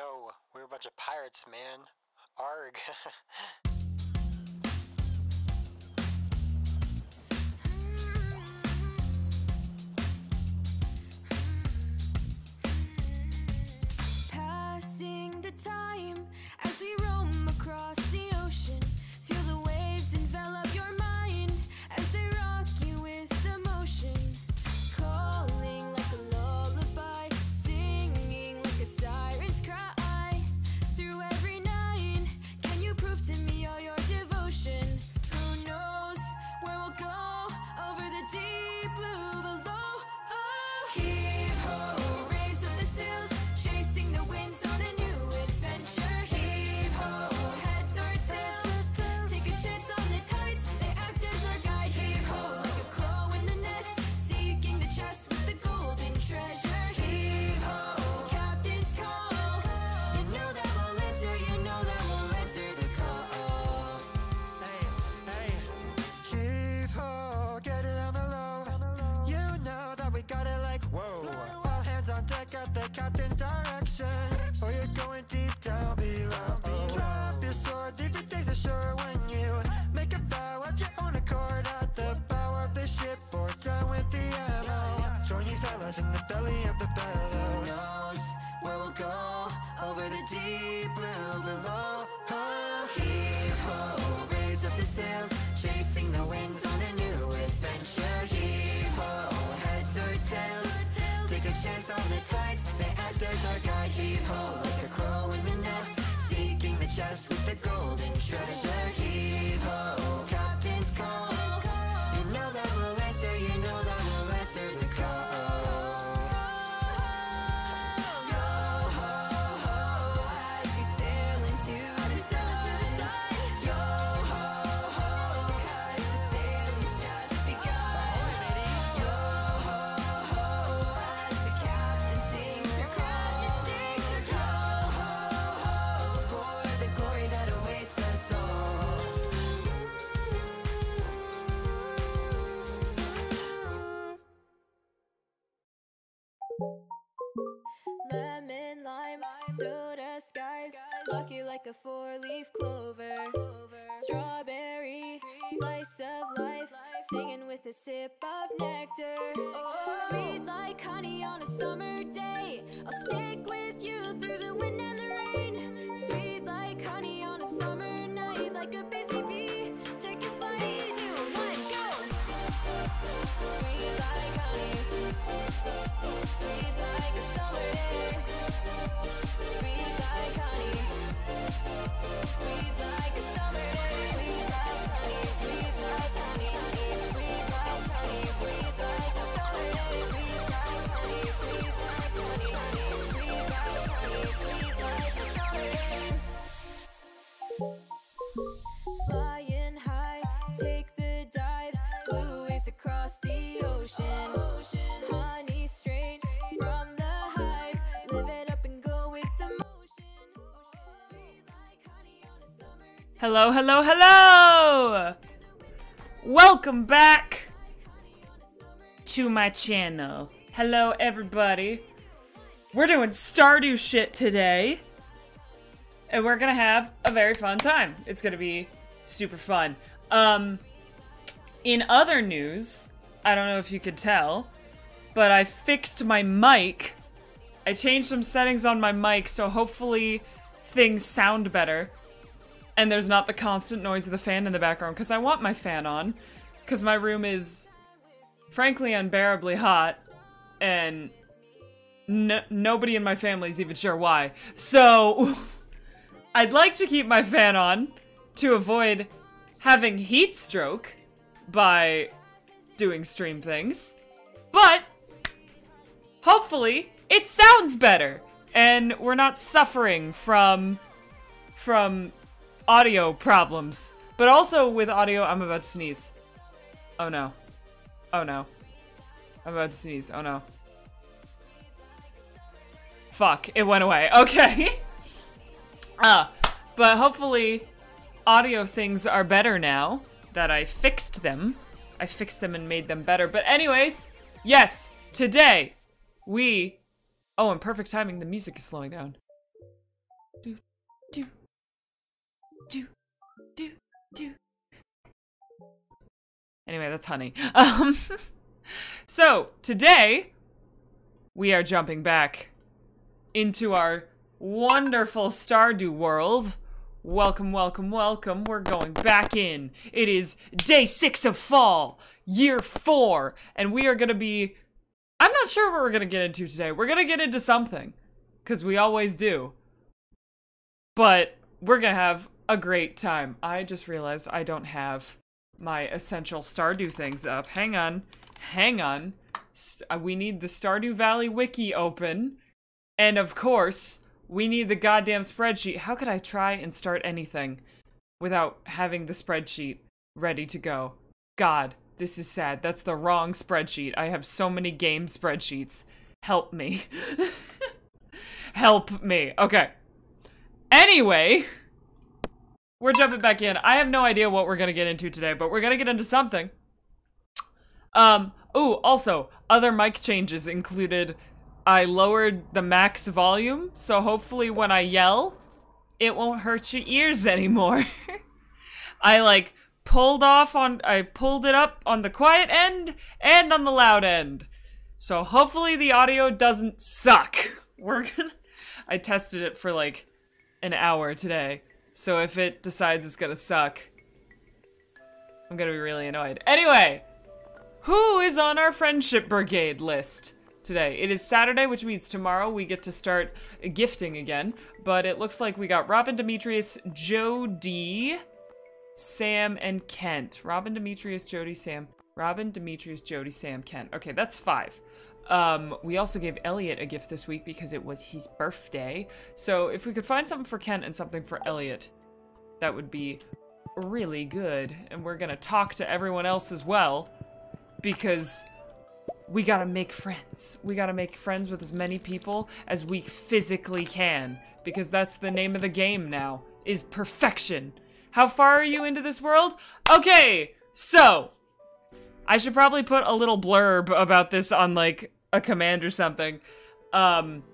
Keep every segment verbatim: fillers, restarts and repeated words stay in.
No, we're a bunch of pirates, man. Arg. Passing the time as we roam across the ocean. Feel the waves envelop your mind as they rock you with emotion. Calling like a lullaby, singing like a siren's cry. Through every night, can you prove to me all your devotion? Who knows where we'll go over the deep blue below? Oh, heave ho. Like a four-leaf clover, clover. Strawberry, green. Slice of life, life, singing with a sip of nectar. Oh. Sweet like honey on a summer day, I'll stick with you through the wind and the rain. Sweet like honey on a summer night, like a busy bee, take a flight. Three, two, one, go! Sweet like honey, sweet like a summer day, sweet like honey. Sweet like a summer day, sweet like honey, sweet like honey, honey, sweet like honey, sweet like a summer day, sweet like honey, sweet like honey, honey, sweet like honey, sweet like a summer day. Flying high, take the dive, blue waves across the ocean. Hello, hello, hello! Welcome back to my channel. Hello, everybody. We're doing Stardew shit today. And we're gonna have a very fun time. It's gonna be super fun. Um, in other news, I don't know if you could tell, but I fixed my mic. I changed some settings on my mic, so hopefully things sound better. And there's not the constant noise of the fan in the background, because I want my fan on. Because my room is, frankly, unbearably hot. And n nobody in my family's even sure why. So, I'd like to keep my fan on to avoid having heat stroke by doing stream things. But, hopefully, it sounds better. And we're not suffering from... from... audio problems. But also with audio, I'm about to sneeze. Oh no. Oh no. I'm about to sneeze. Oh no. Fuck. It went away. Okay. Ah. But hopefully audio things are better now that I fixed them. I fixed them and made them better. But anyways, yes, today we... Oh, and perfect timing, the music is slowing down. do, do, do. Anyway, that's honey. Um, so today we are jumping back into our wonderful Stardew world. Welcome, welcome, welcome. We're going back in. It is day six of fall, year four, and we are gonna be... I'm not sure what we're gonna get into today. We're gonna get into something, because we always do. But we're gonna have a great time. I just realized I don't have my essential Stardew things up. Hang on, hang on. St- uh, we need the Stardew Valley wiki open, and of course, we need the goddamn spreadsheet. How could I try and start anything without having the spreadsheet ready to go? God, this is sad. That's the wrong spreadsheet. I have so many game spreadsheets. Help me. Help me. Okay. Anyway, we're jumping back in. I have no idea what we're gonna get into today, but we're gonna get into something. Um, ooh, also, other mic changes included... I lowered the max volume, so hopefully when I yell, it won't hurt your ears anymore. I like pulled off on, I pulled it up on the quiet end and on the loud end. So hopefully the audio doesn't suck. We're gonna, I tested it for like an hour today. So if it decides it's gonna suck, I'm gonna be really annoyed. Anyway, who is on our friendship brigade list? Today. It is Saturday, which means tomorrow we get to start gifting again, but it looks like we got Robin, Demetrius, Jodi, Sam, and Kent. Robin, Demetrius, Jodi, Sam. Robin, Demetrius, Jodi, Sam, Kent. Okay, that's five. Um, we also gave Elliot a gift this week because it was his birthday, so if we could find something for Kent and something for Elliot, that would be really good. And we're gonna talk to everyone else as well, because... we gotta make friends. We gotta make friends with as many people as we physically can. Because that's the name of the game now, is perfection. How far are you into this world? Okay, so. I should probably put a little blurb about this on like a command or something. Um,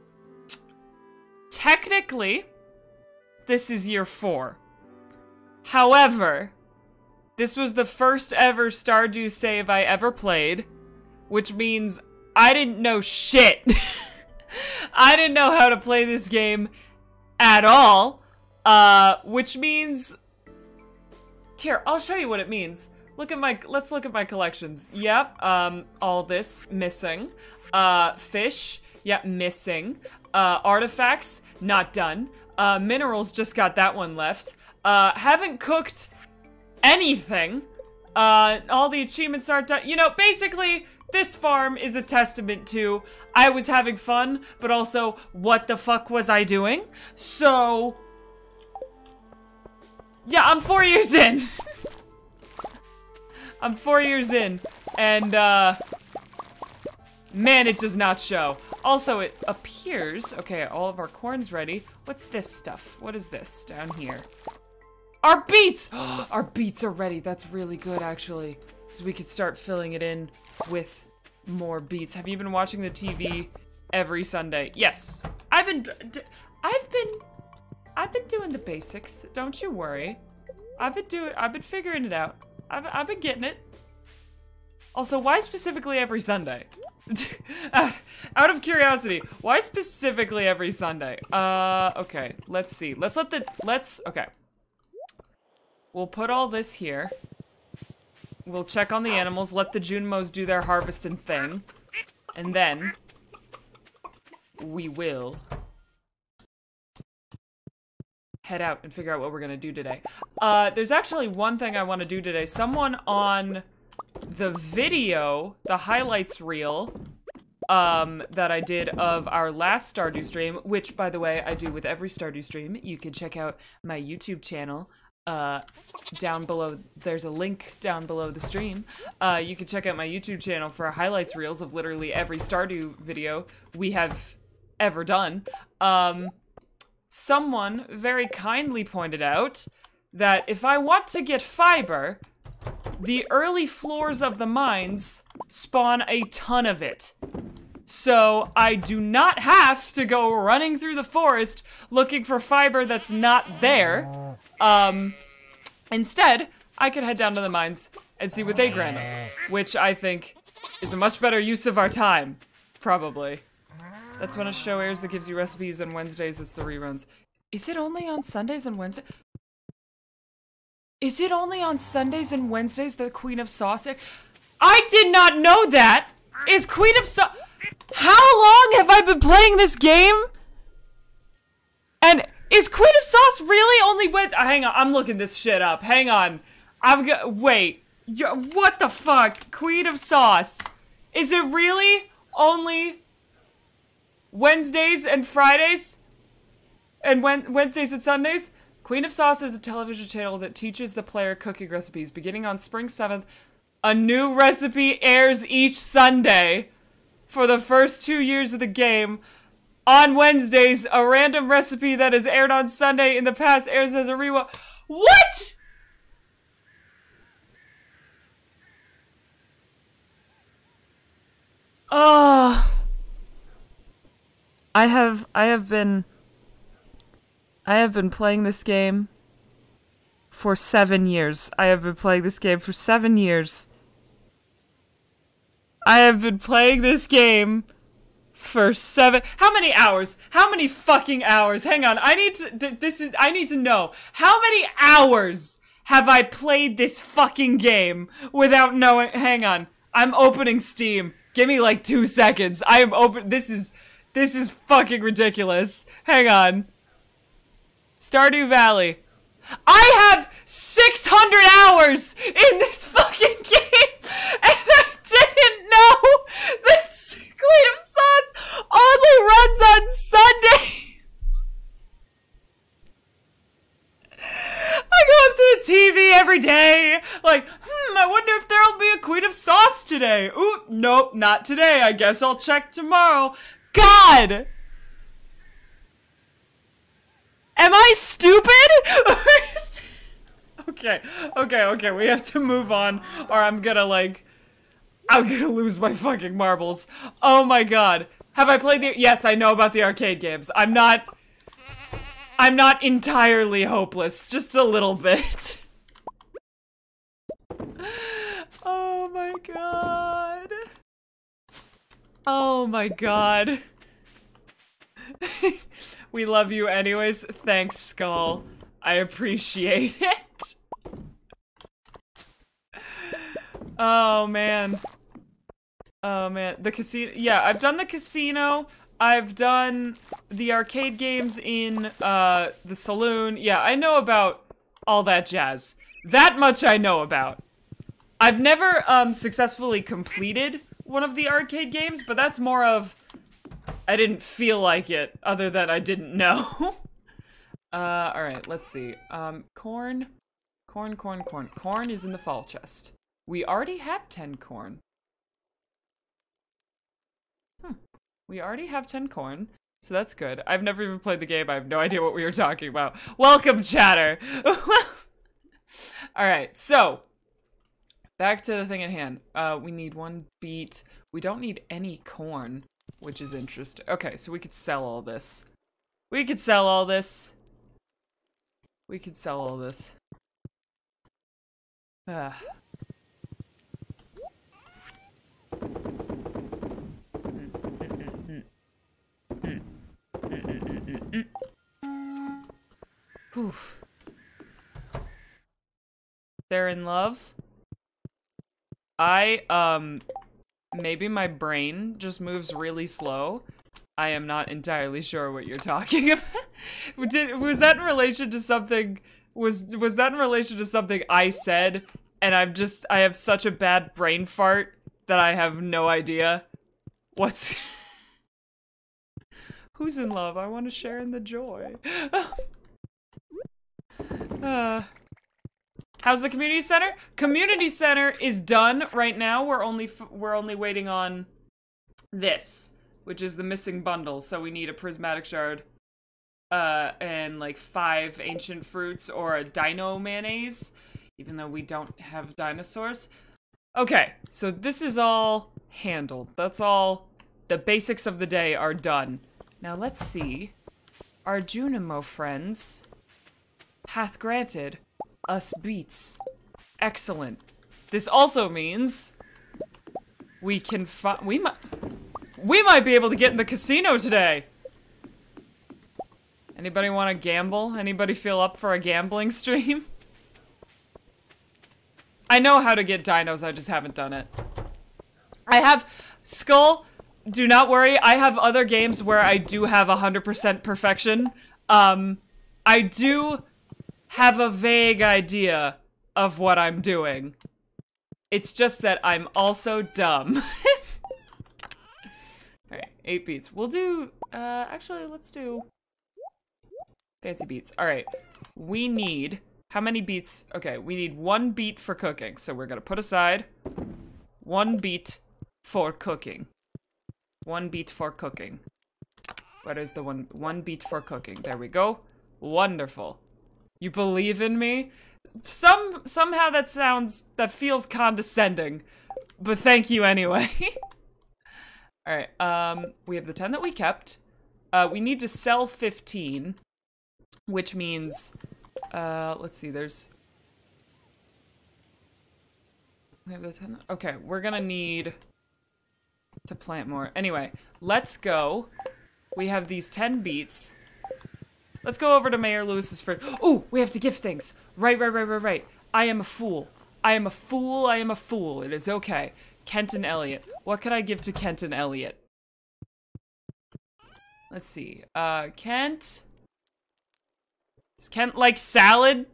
technically, this is year four. However, this was the first ever Stardew save I ever played. Which means I didn't know shit. I didn't know how to play this game at all. Uh, which means... here, I'll show you what it means. Look at my... let's look at my collections. Yep, um, all this, missing. Uh, fish, yep, missing. Uh, artifacts, not done. Uh, minerals, just got that one left. Uh, haven't cooked anything. Uh, all the achievements aren't done. You know, basically... this farm is a testament to, I was having fun, but also, what the fuck was I doing? So, yeah, I'm four years in. I'm four years in, and, uh, man, it does not show. Also, it appears, okay, all of our corn's ready. What's this stuff? What is this down here? Our beets! Our beets are ready. That's really good, actually. So we could start filling it in with more beats. Have you been watching the T V every Sunday? Yes. I've been... D I've been... I've been doing the basics. Don't you worry. I've been doing... I've been figuring it out. I've, I've been getting it. Also, why specifically every Sunday? out, out of curiosity, why specifically every Sunday? Uh, okay. Let's see. Let's let the... Let's... Okay. We'll put all this here. We'll check on the animals, let the Junimos do their harvesting thing, and then we will head out and figure out what we're gonna do today. Uh, there's actually one thing I want to do today. Someone on the video, the highlights reel, um, that I did of our last Stardew stream, which, by the way, I do with every Stardew stream. You can check out my YouTube channel. Uh, down below, there's a link down below the stream. Uh, you can check out my YouTube channel for highlights reels of literally every Stardew video we have ever done. Um, someone very kindly pointed out that if I want to get fiber, the early floors of the mines spawn a ton of it. so I do not have to go running through the forest looking for fiber that's not there. Um, instead, I could head down to the mines and see what they grant us, which I think is a much better use of our time, probably. That's when a show airs that gives you recipes on Wednesdays. It's the reruns. Is it only on Sundays and Wednesdays? Is it only on Sundays and Wednesdays the Queen of Sauce? I did not know that! Is Queen of Sauce? How long have I been playing this game? And is Queen of Sauce really only Wednesdays? Oh, hang on, I'm looking this shit up. Hang on. I'm gonna- wait. You're, what the fuck? Queen of Sauce. Is it really only Wednesdays and Fridays? And when Wednesdays and Sundays? Queen of Sauce is a television channel that teaches the player cooking recipes. Beginning on spring seventh, a new recipe airs each Sunday. For the first two years of the game, on Wednesdays, a random recipe that is aired on Sunday in the past airs as a rewatch. What?! Oh. I have, I have been... I have been playing this game for seven years. I have been playing this game for seven years. I have been playing this game for seven- How many hours? How many fucking hours? Hang on, I need to- th this is- I need to know. How many hours have I played this fucking game without knowing- Hang on. I'm opening Steam. Give me like two seconds. I am open- This is- This is fucking ridiculous. Hang on. Stardew Valley. I have six hundred hours in this fucking game, and I didn't know that Queen of Sauce only runs on Sundays. I go up to the T V every day, like, hmm, I wonder if there'll be a Queen of Sauce today. Ooh, nope, not today. I guess I'll check tomorrow. God! Am I stupid? okay, okay, okay, we have to move on or I'm gonna like... I'm gonna lose my fucking marbles. Oh my god. Have I played the... Yes, I know about the arcade games. I'm not... I'm not entirely hopeless. Just a little bit. Oh my god. Oh my god. We love you anyways. Thanks, Skull. I appreciate it. Oh, man. Oh, man. The casino. Yeah, I've done the casino. I've done the arcade games in uh, the saloon. Yeah, I know about all that jazz. That much I know about. I've never um, successfully completed one of the arcade games, but that's more of... I didn't feel like it, other than I didn't know. uh, alright, let's see. Um, corn. Corn, corn, corn. Corn is in the fall chest. We already have ten corn. Hmm. We already have ten corn, so that's good. I've never even played the game, I have no idea what we were talking about. Welcome, chatter! Alright, so. Back to the thing at hand. Uh, we need one beet. We don't need any corn. Which is interesting. Okay, so we could sell all this. We could sell all this. We could sell all this. Ugh. Oof. They're in love. I, um... Maybe my brain just moves really slow. I am not entirely sure what you're talking about. Did, was that in relation to something? Was was that in relation to something I said? And I'm just I have such a bad brain fart that I have no idea what's. Who's in love? I want to share in the joy. uh. How's the community center? Community center is done right now. We're only f we're only waiting on this, which is the missing bundle. So we need a prismatic shard, uh, and like five ancient fruits or a dino mayonnaise, even though we don't have dinosaurs. Okay, so this is all handled. That's all The basics of the day are done. Now let's see. Our Junimo friends hath granted us beats. Excellent. This also means we can fi- we might- we might be able to get in the casino today! Anybody want to gamble? Anybody feel up for a gambling stream? I know how to get dinos, I just haven't done it. I have- Skull, do not worry, I have other games where I do have one hundred percent perfection. Um, I do have a vague idea of what I'm doing. It's just that I'm also dumb. Alright, eight beats. We'll do, uh, actually, let's do fancy beats. Alright, we need, how many beats? Okay, we need one beat for cooking. So we're gonna put aside one beat for cooking. One beat for cooking. Where is the one? One beat for cooking. There we go. Wonderful. You believe in me? Some somehow that sounds that feels condescending, but thank you anyway. All right, um, we have the ten that we kept. Uh, we need to sell fifteen, which means, uh, let's see. There's we have the ten. Okay, we're gonna need to plant more. Anyway, let's go. We have these ten beets. Let's go over to Mayor Lewis's fridge. Oh, we have to give things. Right, right, right, right, right. I am a fool. I am a fool. I am a fool. It is okay. Kent and Elliot. What could I give to Kent and Elliot? Let's see. Uh, Kent? Does Kent like salad?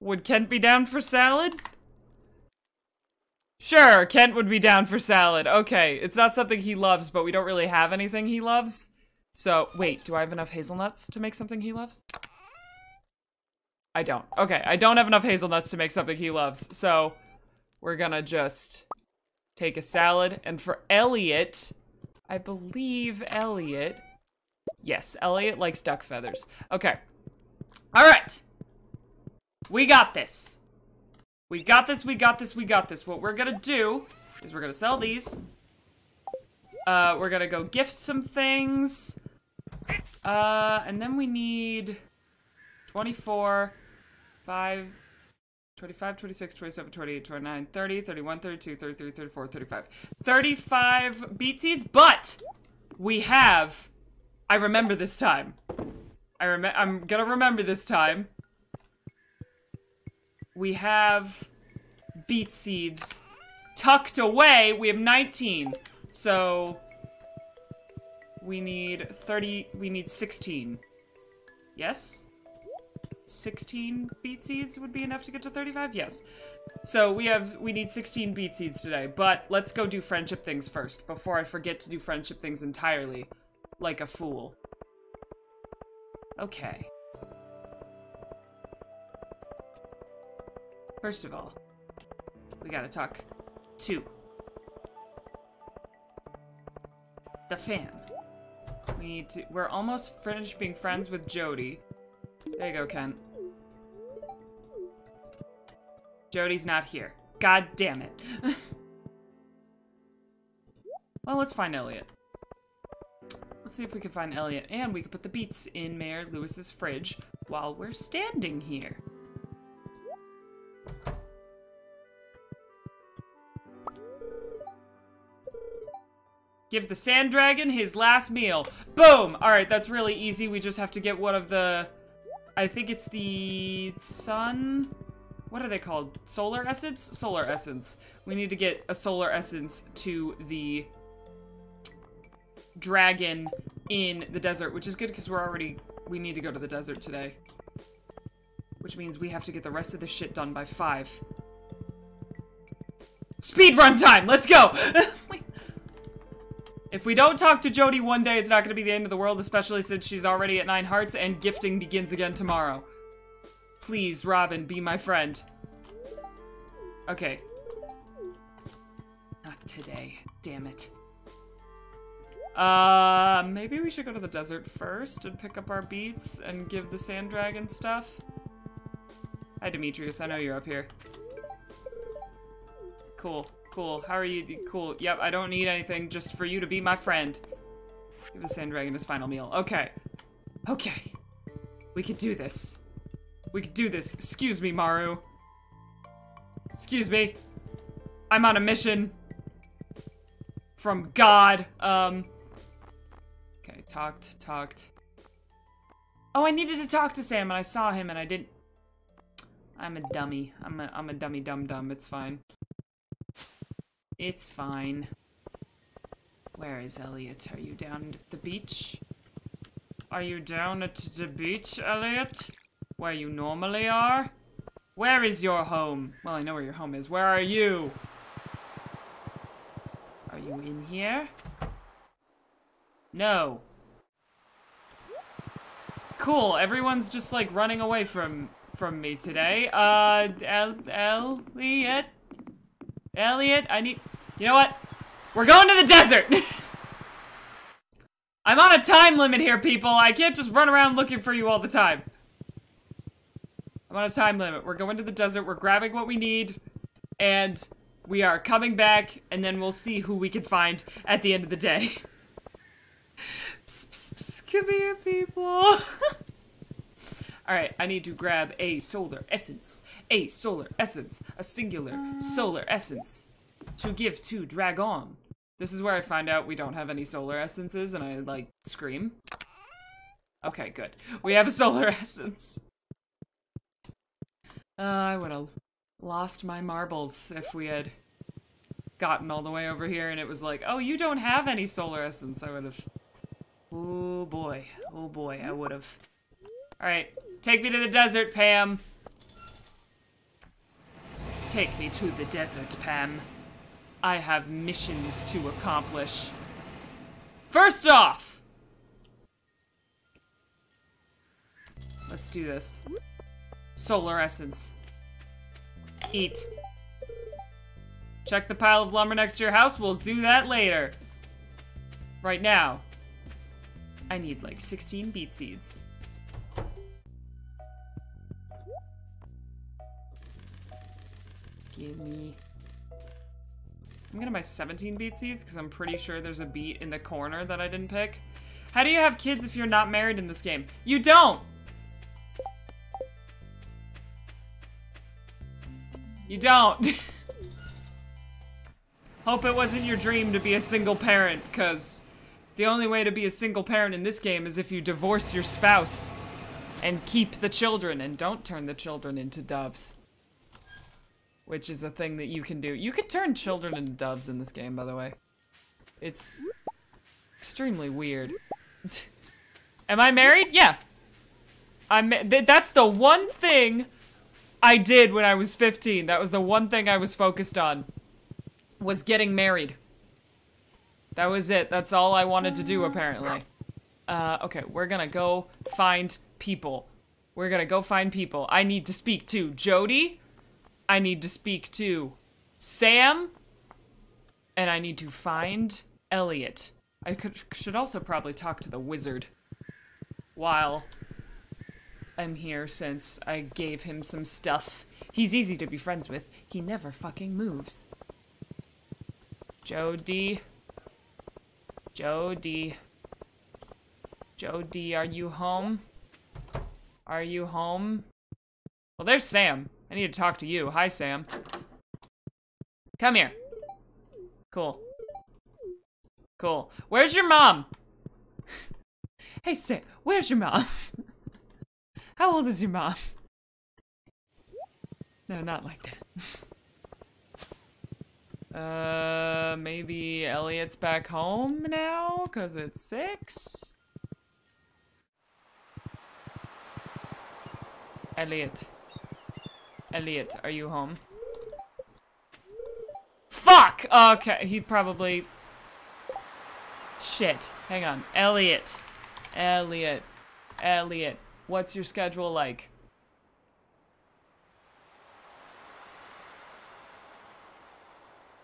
Would Kent be down for salad? Sure, Kent would be down for salad. Okay, it's not something he loves, but we don't really have anything he loves. So, wait, do I have enough hazelnuts to make something he loves? I don't. Okay, I don't have enough hazelnuts to make something he loves, so we're gonna just take a salad. And for Elliot, I believe Elliot... Yes, Elliot likes duck feathers. Okay. Alright! We got this! We got this, we got this, we got this. What we're gonna do is we're gonna sell these. Uh, we're gonna go gift some things. Uh, and then we need... twenty-four... five, twenty-five, twenty-six, twenty-seven, twenty-eight, twenty-nine, thirty, thirty-one, thirty-two, thirty-three, thirty-four, thirty-five. thirty-five B Ts, but we have... I remember this time. I rem- I'm gonna remember this time. We have beet seeds tucked away. We have nineteen. So we need thirty, we need sixteen. Yes? sixteen beet seeds would be enough to get to thirty-five? Yes. So we have, we need sixteen beet seeds today, but let's go do friendship things first before I forget to do friendship things entirely, like a fool. Okay. First of all, we gotta talk to the fam. We need to, we're almost finished being friends with Jodi. There you go, Kent. Jodi's not here. God damn it. Well, let's find Elliot. Let's see if we can find Elliot. And we can put the beets in Mayor Lewis's fridge while we're standing here. Give the sand dragon his last meal. Boom! Alright, that's really easy. We just have to get one of the... I think it's the sun... What are they called? Solar essence? Solar essence. We need to get a solar essence to the dragon in the desert, which is good because we're already... We need to go to the desert today. Which means we have to get the rest of this shit done by five. Speedrun time! Let's go! If we don't talk to Jodi one day, it's not going to be the end of the world, especially since she's already at nine hearts and gifting begins again tomorrow. Please, Robin, be my friend. Okay. Not today. Damn it. Uh, maybe we should go to the desert first and pick up our beets and give the sand dragon stuff. Hi, Demetrius. I know you're up here. Cool. Cool. How are you? Cool. Yep, I don't need anything just for you to be my friend. Give the sand dragon his final meal. Okay. Okay. We could do this. We could do this. Excuse me, Maru. Excuse me. I'm on a mission. From God. Um. Okay, talked, talked. Oh, I needed to talk to Sam, and I saw him, and I didn't... I'm a dummy. I'm a, I'm a dummy dum-dum. It's fine. It's fine. Where is Elliot? Are you down at the beach? Are you down at the beach, Elliot? Where you normally are? Where is your home? Well, I know where your home is. Where are you? Are you in here? No. Cool, everyone's just like running away from from me today. Uh, El Elliot? Elliot, I need... You know what? We're going to the desert! I'm on a time limit here, people. I can't just run around looking for you all the time. I'm on a time limit. We're going to the desert, we're grabbing what we need, and we are coming back, and then we'll see who we can find at the end of the day. Psst, psst, psst, come here, people. Alright, I need to grab a solar essence. A solar essence. A singular solar essence. To give to Dragon. This is where I find out we don't have any solar essences and I, like, scream. Okay, good. We have a solar essence. Uh, I would have lost my marbles if we had gotten all the way over here and it was like, oh, you don't have any solar essence. I would have... Oh boy, oh boy, I would've. Alright, take me to the desert, Pam. Take me to the desert, Pam. I have missions to accomplish. First off! Let's do this. Solar essence. Eat. Check the pile of lumber next to your house, we'll do that later. Right now. I need like sixteen beet seeds. Give me... I'm gonna buy seventeen beet seeds because I'm pretty sure there's a beet in the corner that I didn't pick. How do you have kids if you're not married in this game? You don't! You don't! Hope it wasn't your dream to be a single parent, because... the only way to be a single parent in this game is if you divorce your spouse and keep the children and don't turn the children into doves. Which is a thing that you can do. You could turn children into doves in this game, by the way. It's extremely weird. Am I married? Yeah. I'm, th that's the one thing I did when I was fifteen. That was the one thing I was focused on, was getting married. That was it. That's all I wanted to do, apparently. Uh, okay, we're gonna go find people. We're gonna go find people. I need to speak to Jodi. I need to speak to Sam. And I need to find Elliot. I could, should also probably talk to the wizard while I'm here, since I gave him some stuff. He's easy to be friends with. He never fucking moves. Jodi... Jodi. Jodi, are you home? Are you home? Well, there's Sam. I need to talk to you. Hi, Sam. Come here. Cool. Cool. Where's your mom? Hey, Sam, where's your mom? How old is your mom? No, not like that. Uh, maybe Elliot's back home now, because it's six? Elliot. Elliot, are you home? Fuck! Okay, he probably... Shit. Hang on. Elliot. Elliot. Elliot. What's your schedule like?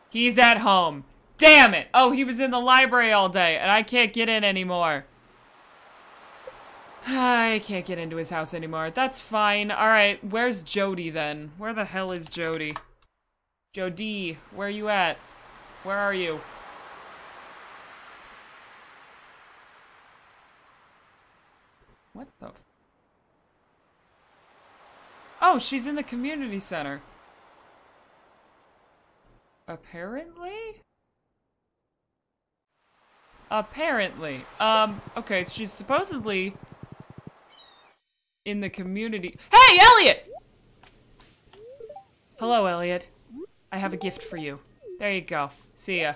He's at home. Damn it! Oh, he was in the library all day, and I can't get in anymore. I can't get into his house anymore. That's fine. Alright, where's Jodi then? Where the hell is Jodi? Jodi, where you at? Where are you? What the? F oh, she's in the community center. Apparently? Apparently. Um, okay, she's supposedly in the community. Hey, Elliot! Hello, Elliot. I have a gift for you. There you go. See ya.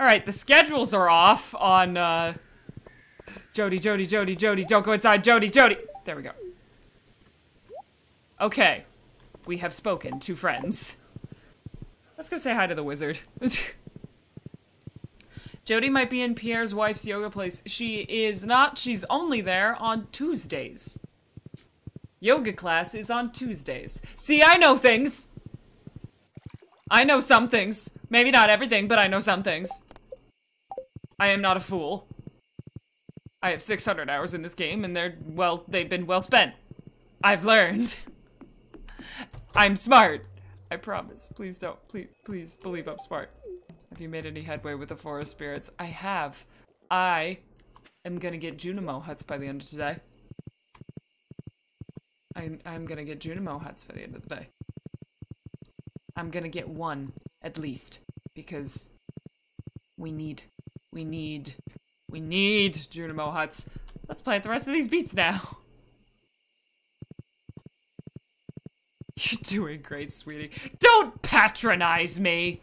Alright, the schedules are off on, uh... Jodi, Jodi, Jodi, Jodi, don't go inside, Jodi, Jodi! There we go. Okay. We have spoken to friends. Let's go say hi to the wizard. Jodi might be in Pierre's wife's yoga place. She is not. She's only there on Tuesdays. Yoga class is on Tuesdays. See, I know things. I know some things. Maybe not everything, but I know some things. I am not a fool. I have six hundred hours in this game, and they're, well, they've been well spent. I've learned. I'm smart. I promise. Please don't. Please, please believe I'm smart. Have you made any headway with the forest spirits? I have. I am gonna get Junimo huts by the end of today. I'm, I'm gonna get Junimo huts by the end of the day. I'm gonna get one, at least. Because we need, we need, we need Junimo huts. Let's plant the rest of these beets now. You're doing great, sweetie. Don't patronize me!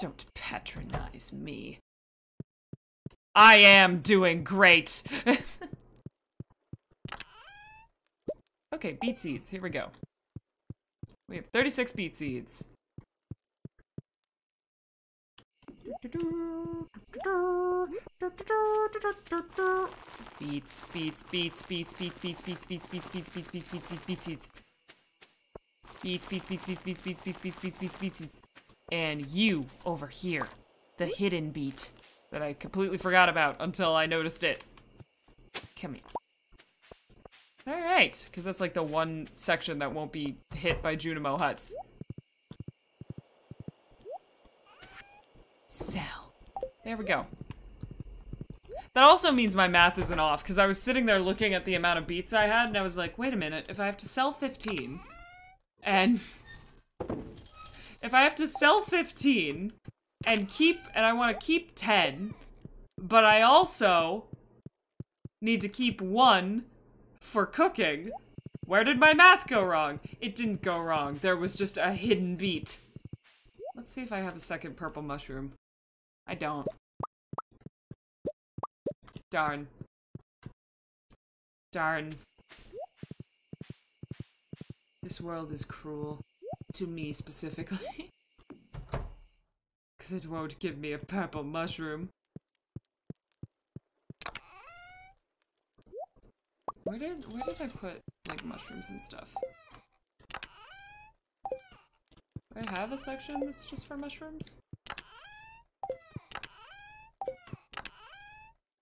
Don't patronize me. I am doing great! Okay, beet seeds. Here we go. We have thirty-six beet seeds. Beats, beats, beats, beats, beats, beats, beats, beats, beats, beats, beats, beats, beats, beats, beats, beats, beats, beats, beats, beats, beats, beats, beats, beats, beats, beats, beats, beats, and you over here, the hidden beat that I completely forgot about until I noticed it. Come here. All right, because that's like the one section that won't be hit by Junimo huts. Sell. There we go. That also means my math isn't off, because I was sitting there looking at the amount of beats I had, and I was like, wait a minute, if I have to sell fifteen, and if I have to sell fifteen, and keep, and I want to keep ten, but I also need to keep one for cooking, where did my math go wrong? It didn't go wrong. There was just a hidden beat. Let's see if I have a second purple mushroom. I don't. Darn. Darn. This world is cruel. To me, specifically. Because it won't give me a purple mushroom. Where did, where did I put, like, mushrooms and stuff? Do I have a section that's just for mushrooms?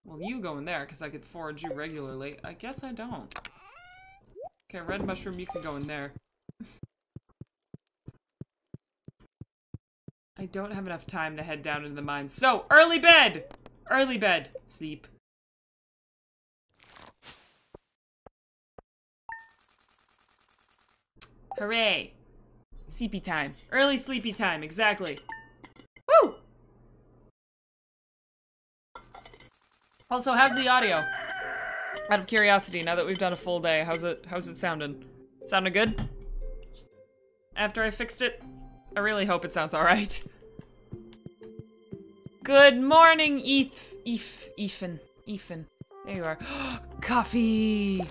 Well, you go in there, because I could forage you regularly. I guess I don't. Okay, red mushroom, you can go in there. I don't have enough time to head down into the mines. So, early bed! Early bed. Sleep. Hooray! Sleepy time. Early sleepy time, exactly. Woo! Also, how's the audio? Out of curiosity, now that we've done a full day, how's it how's it sounding? Sounding good? After I fixed it? I really hope it sounds alright. Good morning, Eth Eth Ethan. Ethan. There you are. Coffee!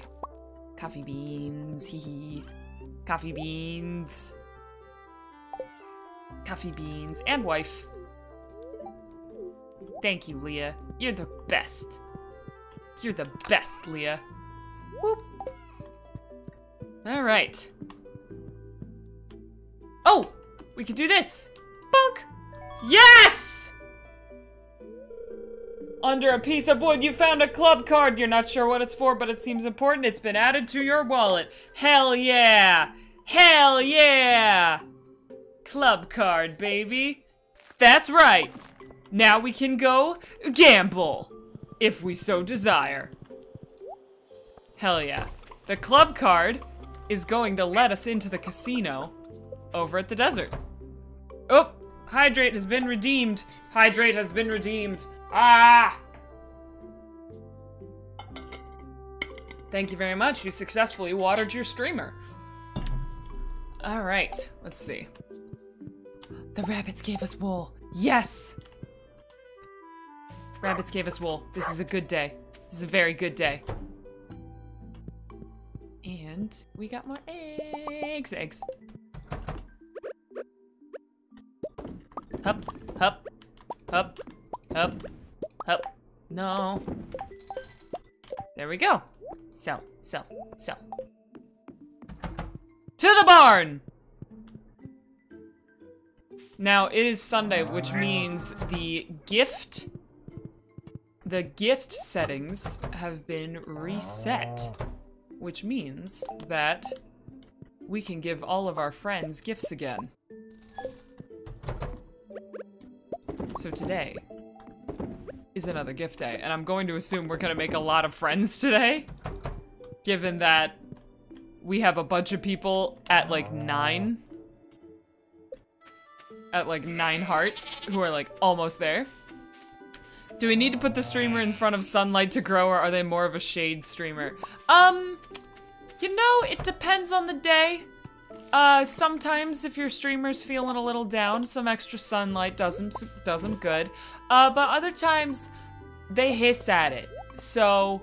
Coffee beans. Hee. Coffee beans. Coffee beans. And wife. Thank you, Leah. You're the best. You're the best, Leah. Whoop. All right. Oh, we could do this. Bonk. Yes. Under a piece of wood, you found a club card. You're not sure what it's for, but it seems important. It's been added to your wallet. Hell yeah! Hell yeah! Club card, baby. That's right. Now we can go gamble, if we so desire. Hell yeah. The club card is going to let us into the casino over at the desert. Oh, hydrate has been redeemed. Hydrate has been redeemed. Ah! Thank you very much. You successfully watered your streamer. All right, let's see. The rabbits gave us wool. Yes! Rabbits gave us wool. This is a good day. This is a very good day. And we got more eggs. Eggs. Hup, hup, hup, hup, hup. No. There we go. Sell, sell, sell. To the barn! Now, it is Sunday, which means the gift... The gift settings have been reset. Which means that we can give all of our friends gifts again. So today is another gift day, and I'm going to assume we're gonna make a lot of friends today, given that we have a bunch of people at like nine, at like nine hearts who are like almost there. Do we need to put the streamer in front of sunlight to grow, or are they more of a shade streamer? Um, you know, it depends on the day. Uh, sometimes if your streamer's feeling a little down, some extra sunlight does them, does them good. Uh, but other times, they hiss at it. So,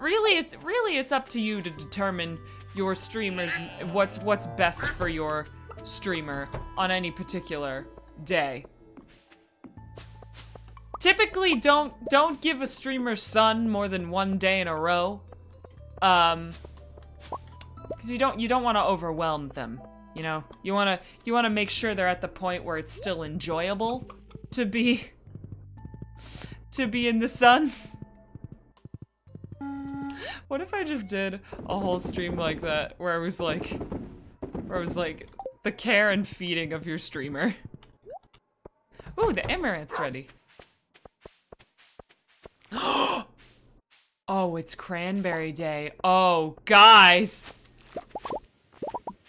really, it's really it's up to you to determine your streamer's what's what's best for your streamer on any particular day. Typically, don't don't give a streamer sun more than one day in a row, um, because you don't you don't want to overwhelm them. You know, you wanna you wanna make sure they're at the point where it's still enjoyable to be to be in the sun. What if I just did a whole stream like that, where I was like, where I was like, the care and feeding of your streamer? Ooh, the amaranth's ready. Oh, it's cranberry day. Oh, guys.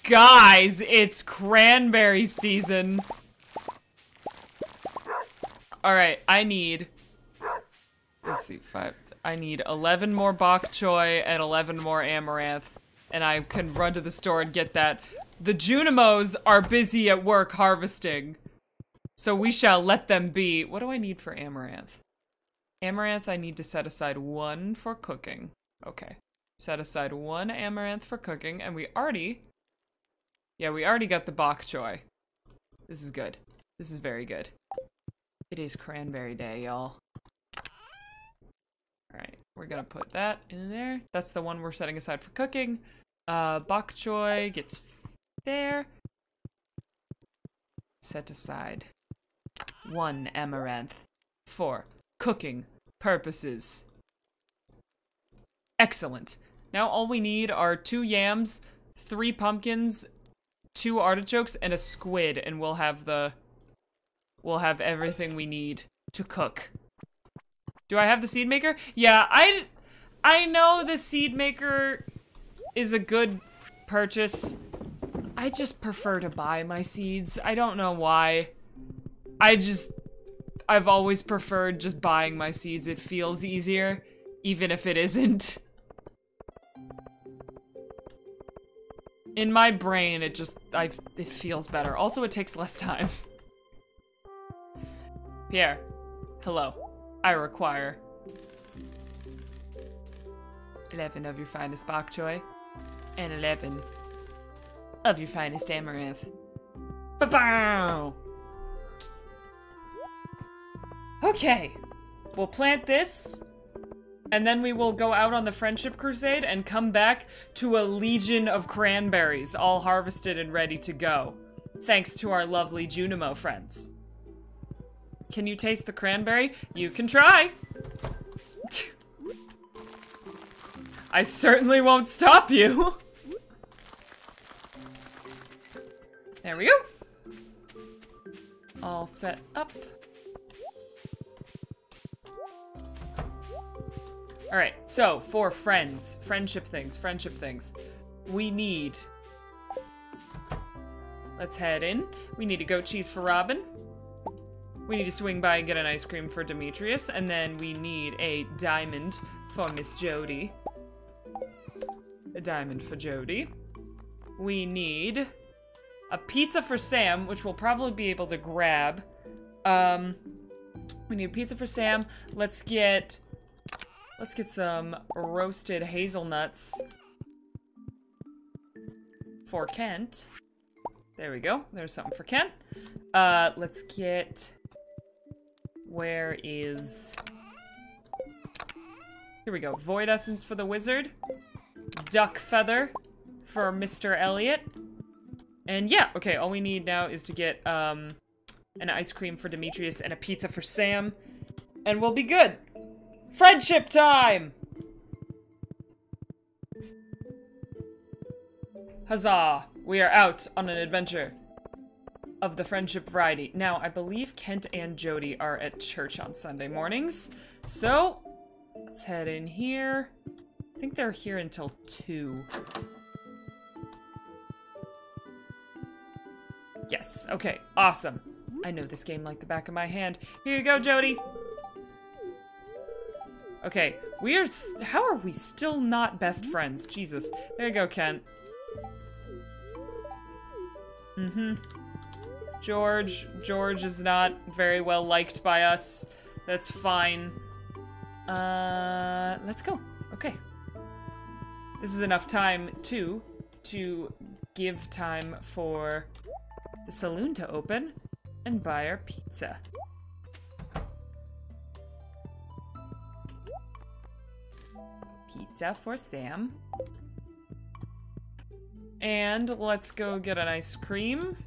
Guys, it's cranberry season. All right, I need, let's see, five. I need eleven more bok choy and eleven more amaranth, and I can run to the store and get that. The Junimos are busy at work harvesting, so we shall let them be. What do I need for amaranth? Amaranth, I need to set aside one for cooking. Okay. Set aside one amaranth for cooking, and we already... Yeah, we already got the bok choy. This is good. This is very good. It is cranberry day, y'all. Alright, we're gonna put that in there. That's the one we're setting aside for cooking. Uh, bok choy gets there. Set aside one amaranth for cooking purposes. Excellent. Now all we need are two yams, three pumpkins, two artichokes, and a squid, and we'll have the we'll have everything we need to cook. Do I have the seed maker? Yeah, I I know the seed maker is a good purchase. I just prefer to buy my seeds. I don't know why. I just I've always preferred just buying my seeds. It feels easier, even if it isn't. In my brain, it just, I, it feels better. Also, it takes less time. Pierre, hello. I require eleven of your finest bok choy and eleven of your finest amaranth. Ba-bow! Okay, we'll plant this, and then we will go out on the friendship crusade and come back to a legion of cranberries, all harvested and ready to go, thanks to our lovely Junimo friends. Can you taste the cranberry? You can try! I certainly won't stop you. There we go. All set up. All right, so for friends, friendship things, friendship things, we need, let's head in. We need a goat cheese for Robin. We need to swing by and get an ice cream for Demetrius, and then we need a diamond for Miss Jodi. A diamond for Jodi. We need a pizza for Sam, which we'll probably be able to grab. Um, we need a pizza for Sam. Let's get... Let's get some roasted hazelnuts for Kent. There we go. There's something for Kent. Uh, let's get... Where is... Here we go. Void essence for the wizard. Duck feather for Mister Elliot. And yeah, okay, all we need now is to get um, an ice cream for Demetrius and a pizza for Sam, and we'll be good. Friendship time! Huzzah! We are out on an adventure of the friendship variety. Now, I believe Kent and Jodi are at church on Sunday mornings, so let's head in here. I think they're here until two. Yes, okay, awesome. I know this game like the back of my hand. Here you go, Jodi! Okay, we are- how are we still not best friends? Jesus. There you go, Kent. Mm-hmm. George- George is not very well liked by us. That's fine. Uh, let's go. Okay. This is enough time, too, to give time for the saloon to open and buy our pizza. Pizza for Sam. And let's go get an ice cream.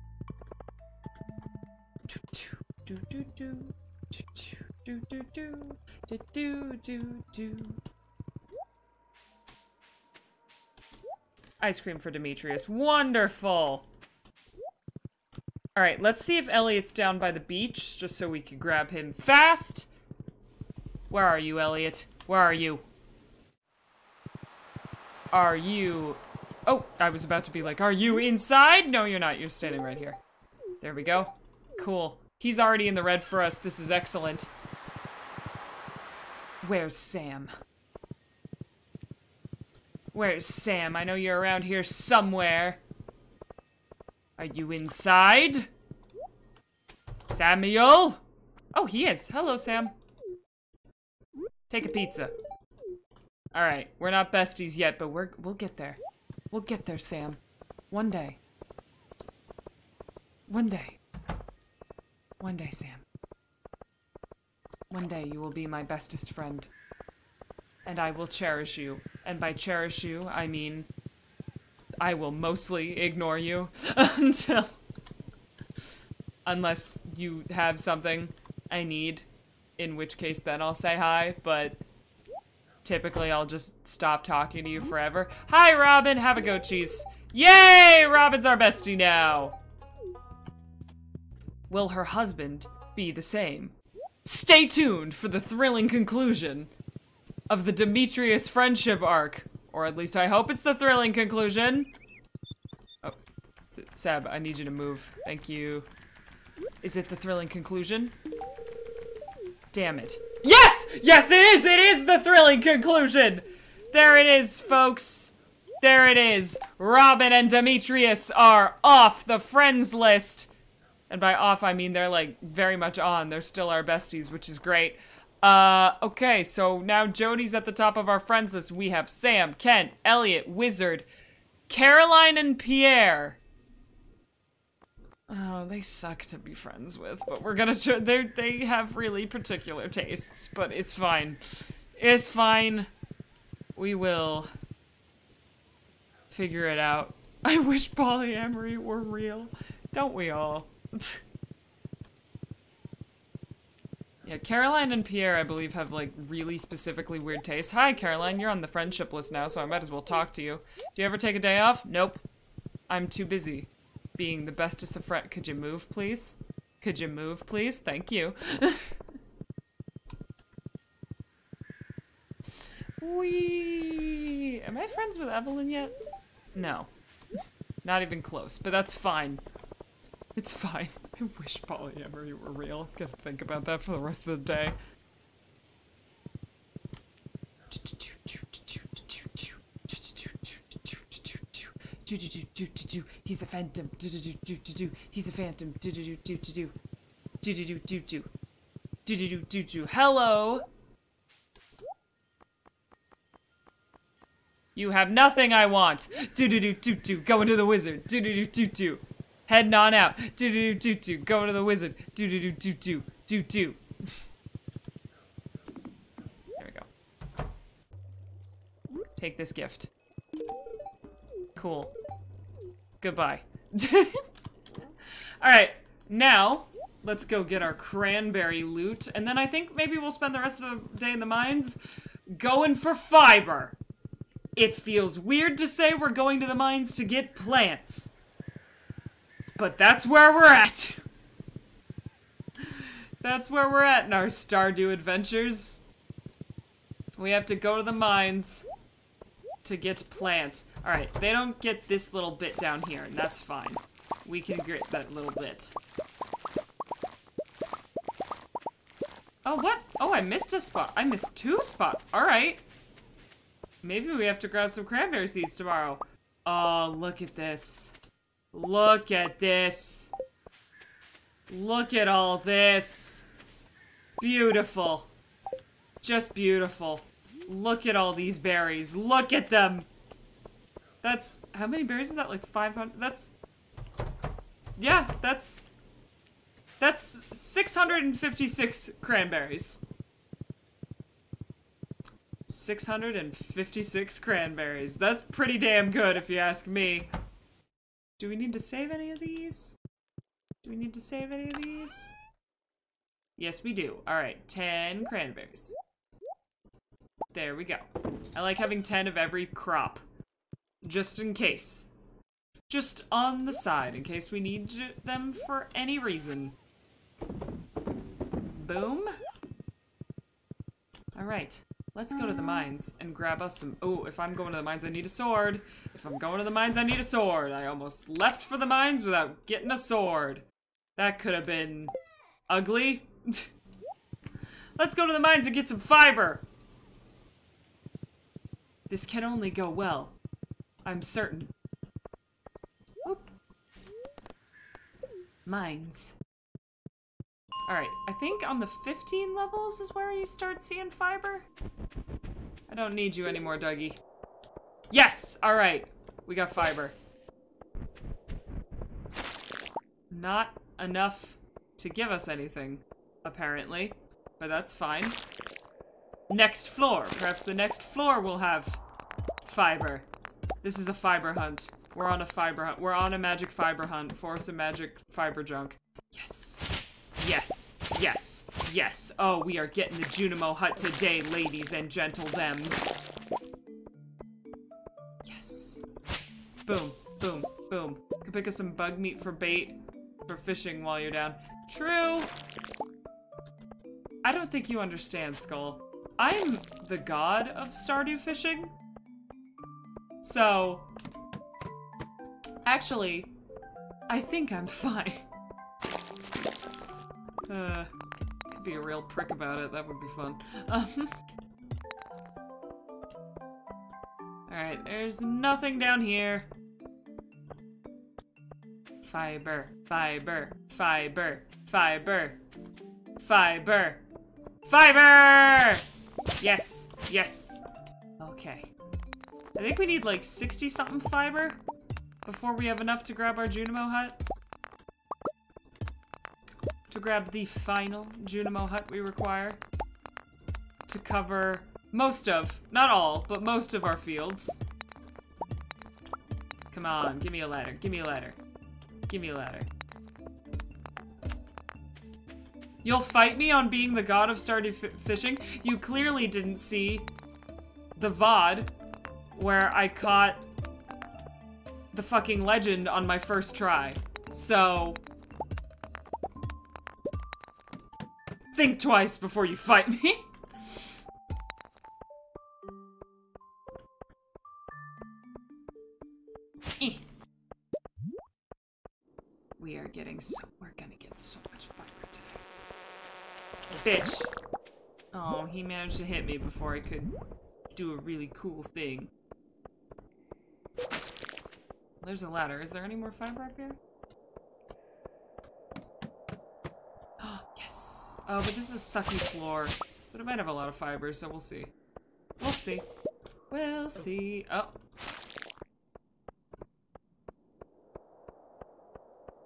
Ice cream for Demetrius. Wonderful! Alright, let's see if Elliot's down by the beach, just so we can grab him fast! Where are you, Elliot? Where are you? Are you... Oh, I was about to be like, are you inside? No, you're not. You're standing right here. There we go. Cool. He's already in the red for us. This is excellent. Where's Sam? Where's Sam? I know you're around here somewhere. Are you inside? Samuel? Oh, he is. Hello, Sam. Take a pizza. Alright, we're not besties yet, but we're- we'll get there. We'll get there, Sam. One day. One day. One day, Sam. One day you will be my bestest friend. And I will cherish you. And by cherish you, I mean... I will mostly ignore you until... Unless you have something I need, in which case then I'll say hi, but typically I'll just stop talking to you forever. Hi, Robin! Have a goat cheese. Yay! Robin's our bestie now! Will her husband be the same? Stay tuned for the thrilling conclusion of the Demetrius friendship arc. Or at least I hope it's the thrilling conclusion. Oh, Sab, I need you to move. Thank you. Is it the thrilling conclusion? Damn it. Yes! Yes, it is! It is the thrilling conclusion! There it is, folks. There it is. Robin and Demetrius are off the friends list. And by off, I mean they're, like, very much on. They're still our besties, which is great. Uh, okay, so now Jodi's at the top of our friends list. We have Sam, Kent, Elliot, Wizard, Caroline, and Pierre. Oh, they suck to be friends with, but we're gonna try- they they have really particular tastes, but it's fine. It's fine. We will figure it out. I wish polyamory were real. Don't we all? Yeah, Caroline and Pierre, I believe, have like really specifically weird tastes. Hi, Caroline, you're on the friendship list now, so I might as well talk to you. Do you ever take a day off? Nope. I'm too busy being the bestest of friends. Could you move, please? Could you move, please? Thank you. Wee. Am I friends with Evelyn yet? No. Not even close, but that's fine. It's fine. I wish polyamory were real. Gotta think about that for the rest of the day. He's a phantom. He's a phantom. Hello! You have nothing I want. Do do do do do. Go into the wizard. Do do do do do. Heading on out. Do do do do do. Go into the wizard. Do do do do do do do. There we go. Take this gift. Cool. Goodbye. All right. Now let's go get our cranberry loot, and then I think maybe we'll spend the rest of the day in the mines, going for fiber. It feels weird to say we're going to the mines to get plants. But that's where we're at. That's where we're at in our Stardew adventures. We have to go to the mines to get plant. Alright, they don't get this little bit down here, and that's fine. We can get that little bit. Oh, what? Oh, I missed a spot. I missed two spots. Alright. Maybe we have to grab some cranberry seeds tomorrow. Oh, look at this. Look at this. Look at all this. Beautiful. Just beautiful. Look at all these berries. Look at them. That's... How many berries is that? Like five hundred? That's... Yeah, that's... That's six hundred fifty-six cranberries. six hundred fifty-six cranberries. That's pretty damn good if you ask me. Do we need to save any of these? Do we need to save any of these? Yes, we do. Alright, ten cranberries. There we go. I like having ten of every crop. Just in case. Just on the side, in case we need them for any reason. Boom. Alright. Let's go to the mines and grab us some- Oh, if I'm going to the mines, I need a sword. If I'm going to the mines, I need a sword. I almost left for the mines without getting a sword. That could have been... ugly. Let's go to the mines and get some fiber! This can only go well. I'm certain. Oop. Mines. Alright, I think on the fifteen levels is where you start seeing fiber. I don't need you anymore, Dougie. Yes! Alright, we got fiber. Not enough to give us anything, apparently, but that's fine. Next floor. Perhaps the next floor will have fiber. This is a fiber hunt. We're on a fiber hunt. We're on a magic fiber hunt for some magic fiber junk. Yes! Yes, yes, yes. Oh, we are getting the Junimo hut today, ladies and gentlethems. Yes. Boom, boom, boom. Could pick up some bug meat for bait for fishing while you're down. True. I don't think you understand, Skull. I'm the god of Stardew fishing. So, actually, I think I'm fine. Uh, could be a real prick about it. That would be fun. Um, Alright, there's nothing down here. Fiber, fiber, fiber, fiber, fiber, fiber! Yes, yes. Okay. I think we need like sixty something fiber before we have enough to grab our Junimo hut. To grab the final Junimo hut we require to cover most of, not all, but most of our fields. Come on, give me a ladder, give me a ladder, give me a ladder. You'll fight me on being the god of Stardew Fishing? You clearly didn't see the V O D where I caught the fucking legend on my first try. So... think twice before you fight me. eh. We are getting so- we're gonna get so much fiber today. Bitch! Oh, he managed to hit me before I could do a really cool thing. There's a ladder. Is there any more fiber up here? Oh, but this is a sucky floor. But it might have a lot of fiber, so we'll see. We'll see. We'll see. Oh.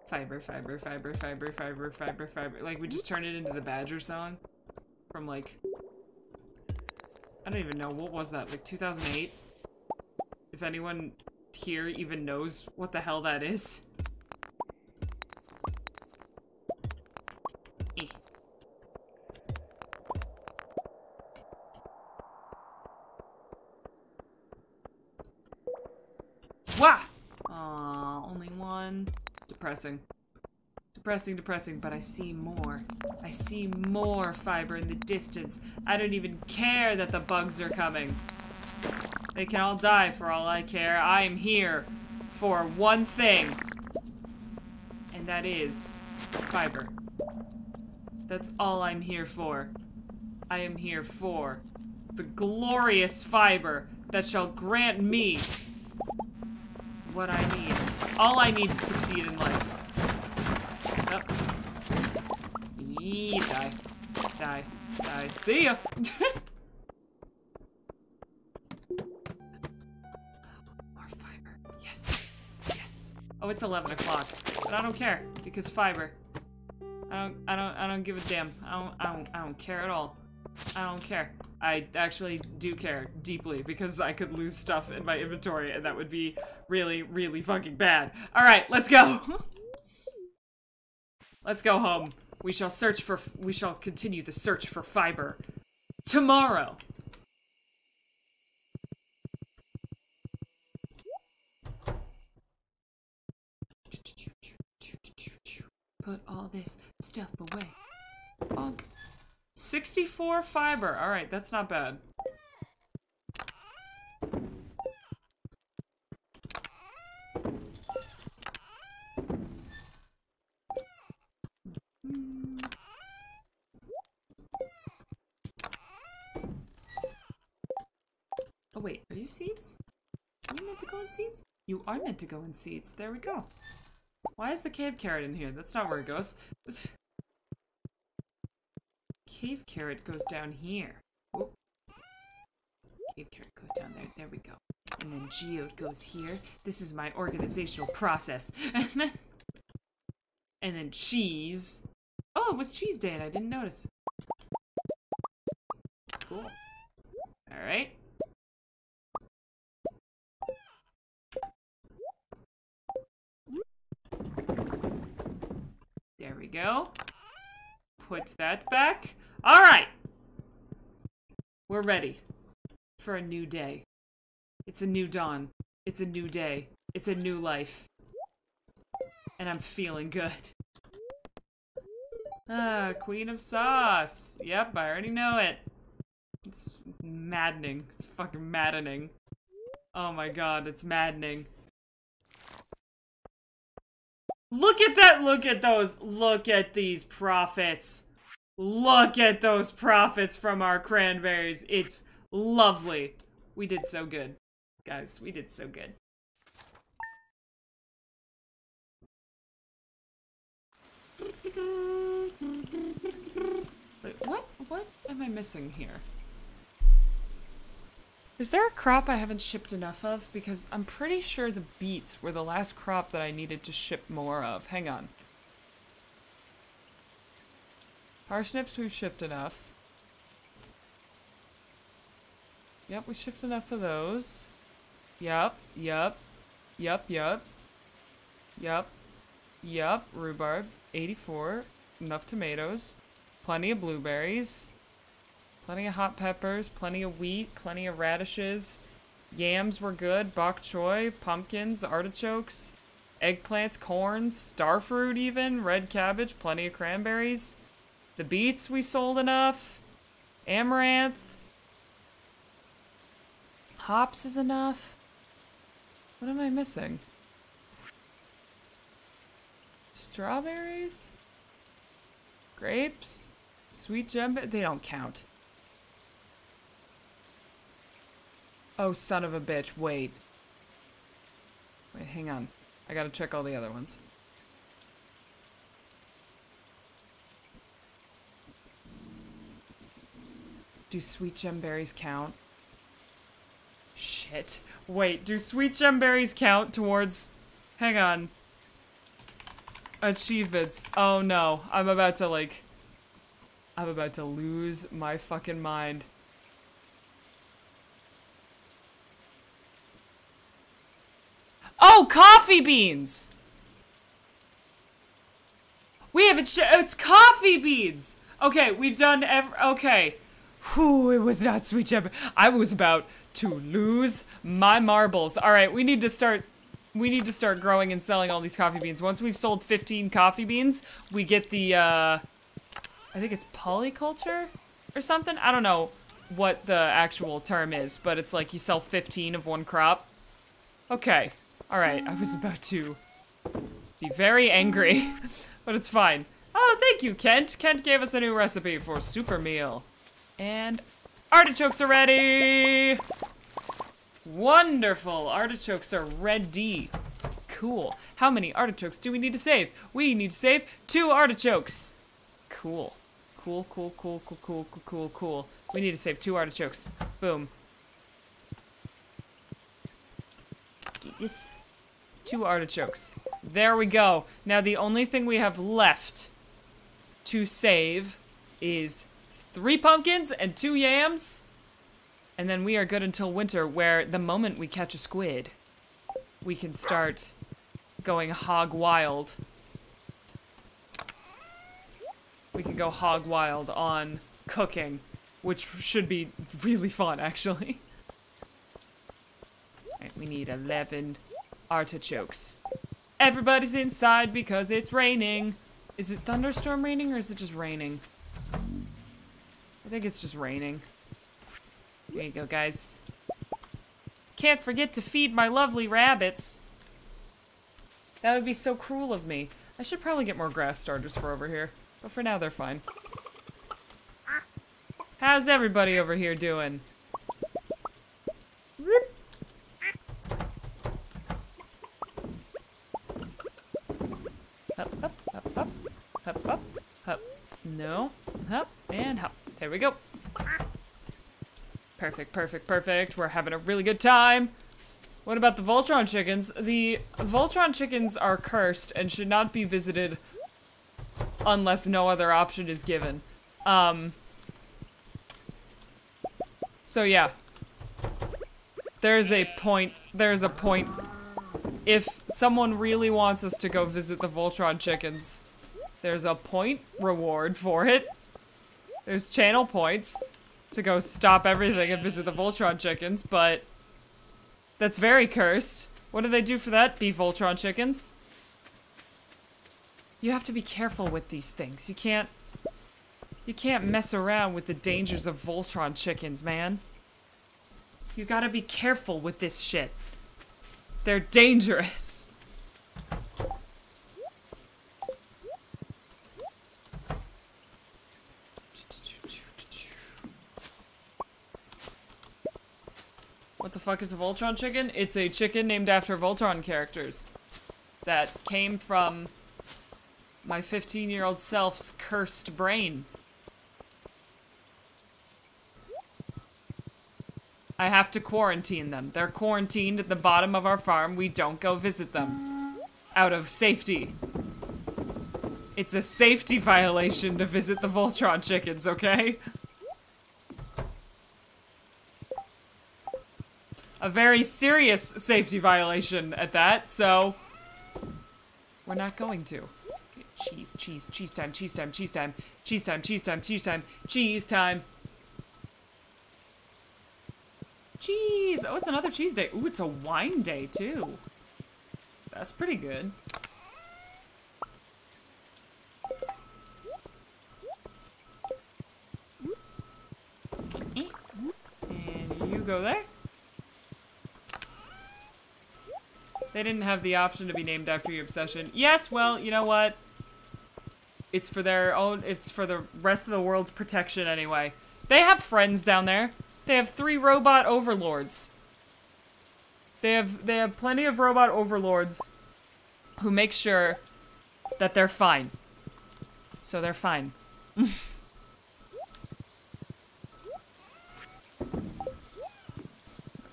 Fiber, fiber, fiber, fiber, fiber, fiber, fiber. Like, we just turned it into the Badger song. From, like... I don't even know. What was that? Like, two thousand eight? If anyone here even knows what the hell that is. Depressing. Depressing, depressing, but I see more. I see more fiber in the distance. I don't even care that the bugs are coming. They can all die for all I care. I am here for one thing. And that is fiber. That's all I'm here for. I am here for the glorious fiber that shall grant me what I need. All I need to succeed in life. Oh. Eee, die. Die. Die. See ya! More fiber. Yes. Yes. Oh, it's eleven o'clock. But I don't care, because fiber. I don't- I don't- I don't give a damn. I don't- I don't- I don't care at all. I don't care. I actually do care deeply because I could lose stuff in my inventory and that would be really, really fucking bad. All right, let's go. Let's go home. We shall search for, we shall continue the search for fiber tomorrow. Put all this stuff away. Bonk. sixty-four fiber. All right, that's not bad. Oh wait, are you seeds? Are you meant to go in seeds? You are meant to go in seeds. There we go. Why is the cave carrot in here? That's not where it goes. Cave carrot goes down here. Oop. Cave carrot goes down there. There we go. And then geode goes here. This is my organizational process. And then, and then cheese. Oh, it was cheese day and I didn't notice. Cool. Alright. There we go. Put that back. All right, we're ready for a new day. It's a new dawn. It's a new day. It's a new life. And I'm feeling good. Ah, Queen of Sauce. Yep, I already know it. It's maddening. It's fucking maddening. Oh my god, it's maddening. Look at that. Look at those. Look at these profits. Look at those profits from our cranberries. It's lovely. We did so good. Guys, we did so good. Wait, what? What am I missing here? Is there a crop I haven't shipped enough of? Because I'm pretty sure the beets were the last crop that I needed to ship more of. Hang on. Parsnips, we've shipped enough. Yep, we shipped enough of those. Yep, yep, yep, yep, yep, yep, rhubarb, eighty-four, enough tomatoes, Plenty of blueberries. Plenty of hot peppers. Plenty of wheat. Plenty of radishes. Yams were good. Bok choy. Pumpkins. Artichokes. Eggplants. Corn. Starfruit even. Red cabbage. Plenty of cranberries. The beets we sold enough. Amaranth. Hops is enough. What am I missing? Strawberries? Grapes? Sweet gem- they don't count. Oh, son of a bitch, wait. Wait, hang on. I gotta check all the other ones. Do sweet gem berries count? Shit. Wait, do sweet gem berries count towards... Hang on. Achievements. Oh no, I'm about to like... I'm about to lose my fucking mind. Oh, coffee beans! We haven't sh- it's coffee beans! Okay, we've done ev- okay. Whew, it was not sweet gem. I was about to lose my marbles. Alright, we need to start- we need to start growing and selling all these coffee beans. Once we've sold fifteen coffee beans, we get the, uh... I think it's polyculture or something? I don't know what the actual term is, but it's like you sell fifteen of one crop. Okay. Alright, I was about to be very angry, but it's fine. Oh, thank you, Kent! Kent gave us a new recipe for super meal. And artichokes are ready! Wonderful! Artichokes are ready. Cool. How many artichokes do we need to save? We need to save two artichokes! Cool. Cool, cool, cool, cool, cool, cool, cool, cool. We need to save two artichokes. Boom. Get this. Two artichokes. There we go. Now the only thing we have left to save is three pumpkins and two yams. And then we are good until winter, where the moment we catch a squid, we can start going hog wild. We can go hog wild on cooking, which should be really fun, actually. Alright, we need eleven artichokes. Everybody's inside because it's raining. Is it thunderstorm raining or is it just raining? I think it's just raining. There you go, guys. Can't forget to feed my lovely rabbits. That would be so cruel of me. I should probably get more grass starters for over here. But for now, they're fine. How's everybody over here doing? Hop, hop, hop, hop, hop, hop, hop. No, hop, and hop. There we go. Perfect, perfect, perfect. We're having a really good time. What about the Voltron chickens? The Voltron chickens are cursed and should not be visited unless no other option is given. Um, so yeah, there's a point, there's a point. If someone really wants us to go visit the Voltron chickens, there's a point reward for it. There's channel points to go stop everything and visit the Voltron chickens, but that's very cursed. What do they do for that, be Voltron chickens? You have to be careful with these things. You can't... You can't mess around with the dangers of Voltron chickens, man. You gotta be careful with this shit. They're dangerous. What the fuck is a Voltron chicken? It's a chicken named after Voltron characters. That came from... my fifteen-year-old self's cursed brain. I have to quarantine them. They're quarantined at the bottom of our farm. We don't go visit them. Out of safety. It's a safety violation to visit the Voltron chickens, okay? A very serious safety violation at that, so... we're not going to. Cheese, cheese, cheese time, cheese time, cheese time, cheese time, cheese time, cheese time, cheese time. Cheese! Oh, it's another cheese day. Ooh, it's a wine day, too. That's pretty good. And you go there. They didn't have the option to be named after your obsession. Yes, well, you know what? It's for their own, it's for the rest of the world's protection anyway. They have friends down there. They have three robot overlords. They have, they have plenty of robot overlords who make sure that they're fine. So they're fine.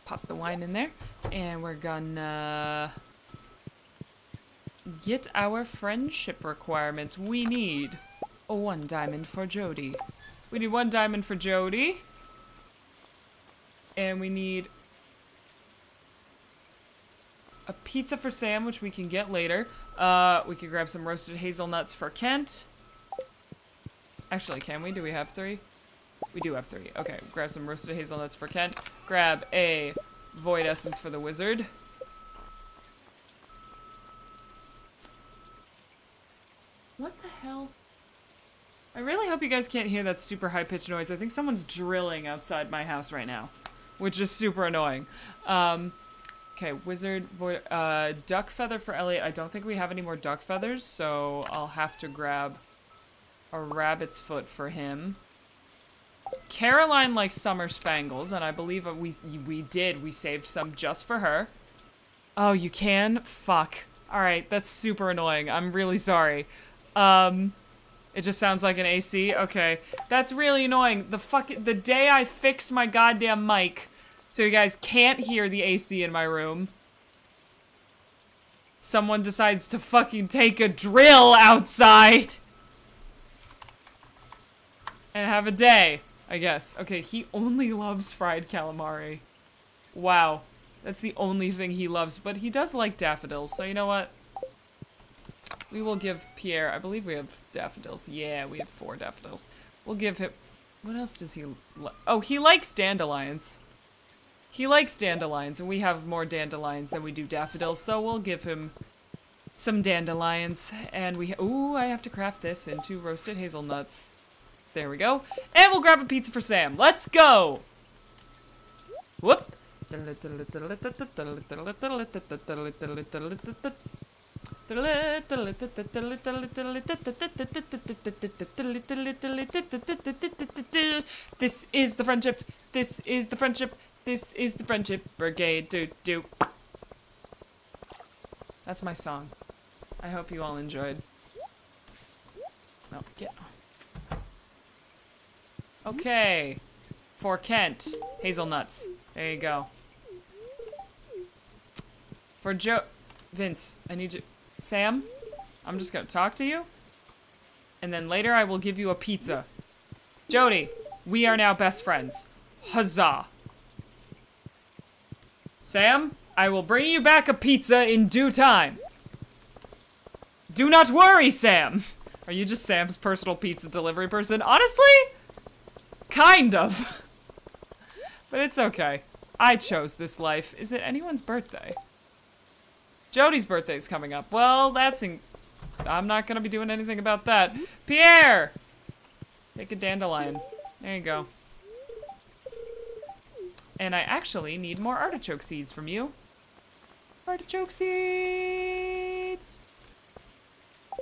Pop the wine in there. And we're gonna get our friendship requirements. We need a one diamond for Jodi. We need one diamond for Jodi. And we need a pizza for Sam, which we can get later. Uh, we could grab some roasted hazelnuts for Kent. Actually, can we? Do we have three? We do have three. Okay, grab some roasted hazelnuts for Kent. Grab a void essence for the wizard. What the hell? I really hope you guys can't hear that super high-pitched noise. I think someone's drilling outside my house right now, which is super annoying. Um, okay, wizard, void, uh, duck feather for Elliot. I don't think we have any more duck feathers, so I'll have to grab a rabbit's foot for him. Caroline likes summer spangles, and I believe we we did. We saved some just for her. Oh, you can? Fuck. All right, that's super annoying. I'm really sorry. Um, it just sounds like an A C. Okay, that's really annoying. The fuck, the day I fix my goddamn mic, so you guys can't hear the A C in my room, someone decides to fucking take a drill outside and have a day. I guess. Okay, he only loves fried calamari. Wow. That's the only thing he loves, but he does like daffodils, so you know what? We will give Pierre, I believe we have daffodils. Yeah, we have four daffodils. We'll give him, what else does he like? Oh, he likes dandelions. He likes dandelions, and we have more dandelions than we do daffodils, so we'll give him some dandelions. And we, ooh, I have to craft this into roasted hazelnuts. There we go. And we'll grab a pizza for Sam. Let's go! Whoop! This is the friendship. This is the friendship. This is the friendship brigade. Do do. That's my song. I hope you all enjoyed. No, get on. Okay, for Kent, hazelnuts. There you go. For Joe, Vince, I need you. Sam, I'm just gonna talk to you, and then later I will give you a pizza. Jodi, we are now best friends. Huzzah! Sam, I will bring you back a pizza in due time. Do not worry, Sam. Are you just Sam's personal pizza delivery person? Honestly? Kind of. But it's okay. I chose this life. Is it anyone's birthday? Jodi's birthday's coming up. Well, that's in... I'm not gonna be doing anything about that. Pierre! Take a dandelion. There you go. And I actually need more artichoke seeds from you. Artichoke seeds!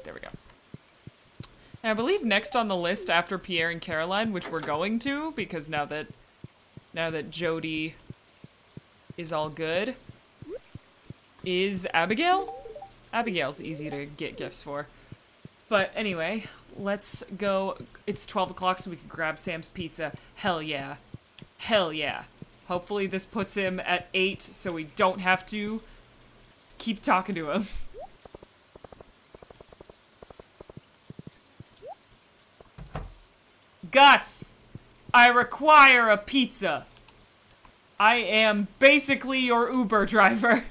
There we go. And I believe next on the list after Pierre and Caroline, which we're going to, because now that now that Jodi is all good, is Abigail? Abigail's easy to get gifts for. But anyway, let's go. It's twelve o'clock, so we can grab Sam's pizza. Hell yeah. Hell yeah. Hopefully this puts him at eight, so we don't have to keep talking to him. Gus, I require a pizza. I am basically your Uber driver.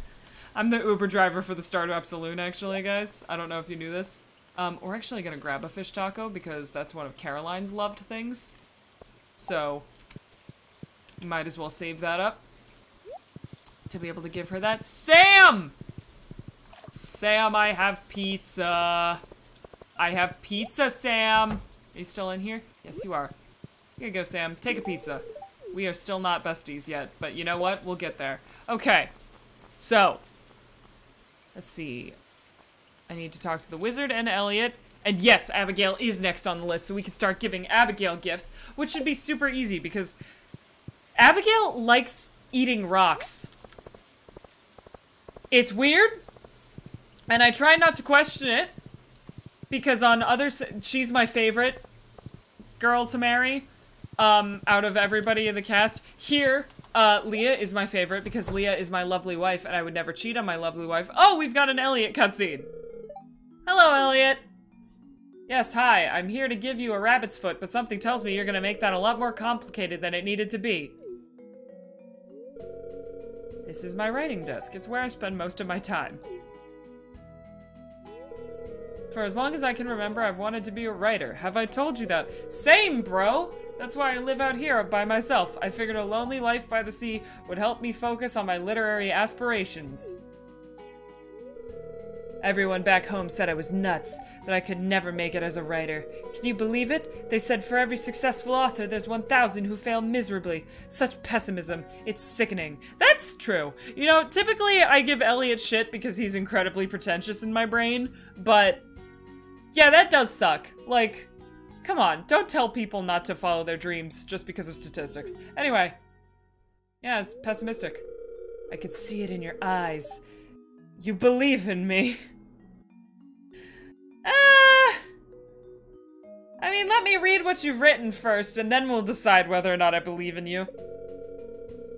I'm the Uber driver for the Startup Saloon, actually, guys. I don't know if you knew this. Um, we're actually gonna grab a fish taco because that's one of Caroline's loved things. So, might as well save that up to be able to give her that. Sam! Sam, I have pizza. I have pizza, Sam. Are you still in here? Yes, you are. Here you go, Sam. Take a pizza. We are still not besties yet, but you know what? We'll get there. Okay. So, let's see. I need to talk to the wizard and Elliot. And yes, Abigail is next on the list, so we can start giving Abigail gifts, which should be super easy because Abigail likes eating rocks. It's weird, and I try not to question it because on other, she's my favorite girl to marry um, out of everybody in the cast. Here, uh, Leah is my favorite because Leah is my lovely wife, and I would never cheat on my lovely wife. Oh, we've got an Elliot cutscene. Hello, Elliot. Yes, hi. I'm here to give you a rabbit's foot, but something tells me you're gonna make that a lot more complicated than it needed to be. This is my writing desk. It's where I spend most of my time. For as long as I can remember, I've wanted to be a writer. Have I told you that? Same, bro! That's why I live out here by myself. I figured a lonely life by the sea would help me focus on my literary aspirations. Everyone back home said I was nuts, that I could never make it as a writer. Can you believe it? They said for every successful author, there's one thousand who fail miserably. Such pessimism. It's sickening. That's true. You know, typically I give Elliot shit because he's incredibly pretentious in my brain, but yeah, that does suck. Like, come on, don't tell people not to follow their dreams just because of statistics. Anyway, yeah, it's pessimistic. I could see it in your eyes. You believe in me. Ah! I mean, let me read what you've written first, and then we'll decide whether or not I believe in you.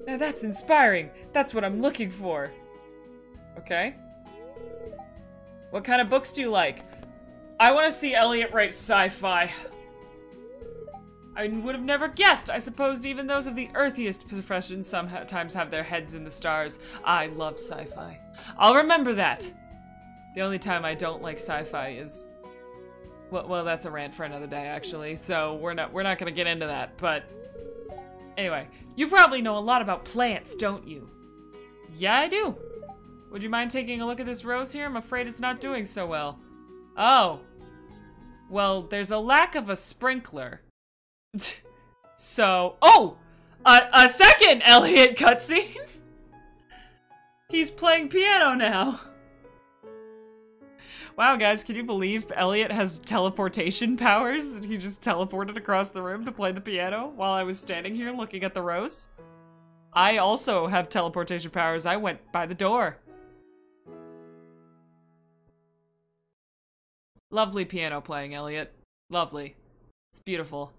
Now that's inspiring. That's what I'm looking for. Okay. What kind of books do you like? I want to see Elliot write sci-fi. I would have never guessed. I supposed even those of the earthiest professions sometimes have their heads in the stars. I love sci-fi. I'll remember that. The only time I don't like sci-fi is, well, well, that's a rant for another day, actually. So we're not we're not gonna get into that. But anyway, you probably know a lot about plants, don't you? Yeah, I do. Would you mind taking a look at this rose here? I'm afraid it's not doing so well. Oh. Well, there's a lack of a sprinkler. So, oh, a, a second Elliot cutscene. He's playing piano now. Wow, guys, can you believe Elliot has teleportation powers? And he just teleported across the room to play the piano while I was standing here looking at the rose. I also have teleportation powers. I went by the door. Lovely piano playing, Elliot. Lovely. It's beautiful.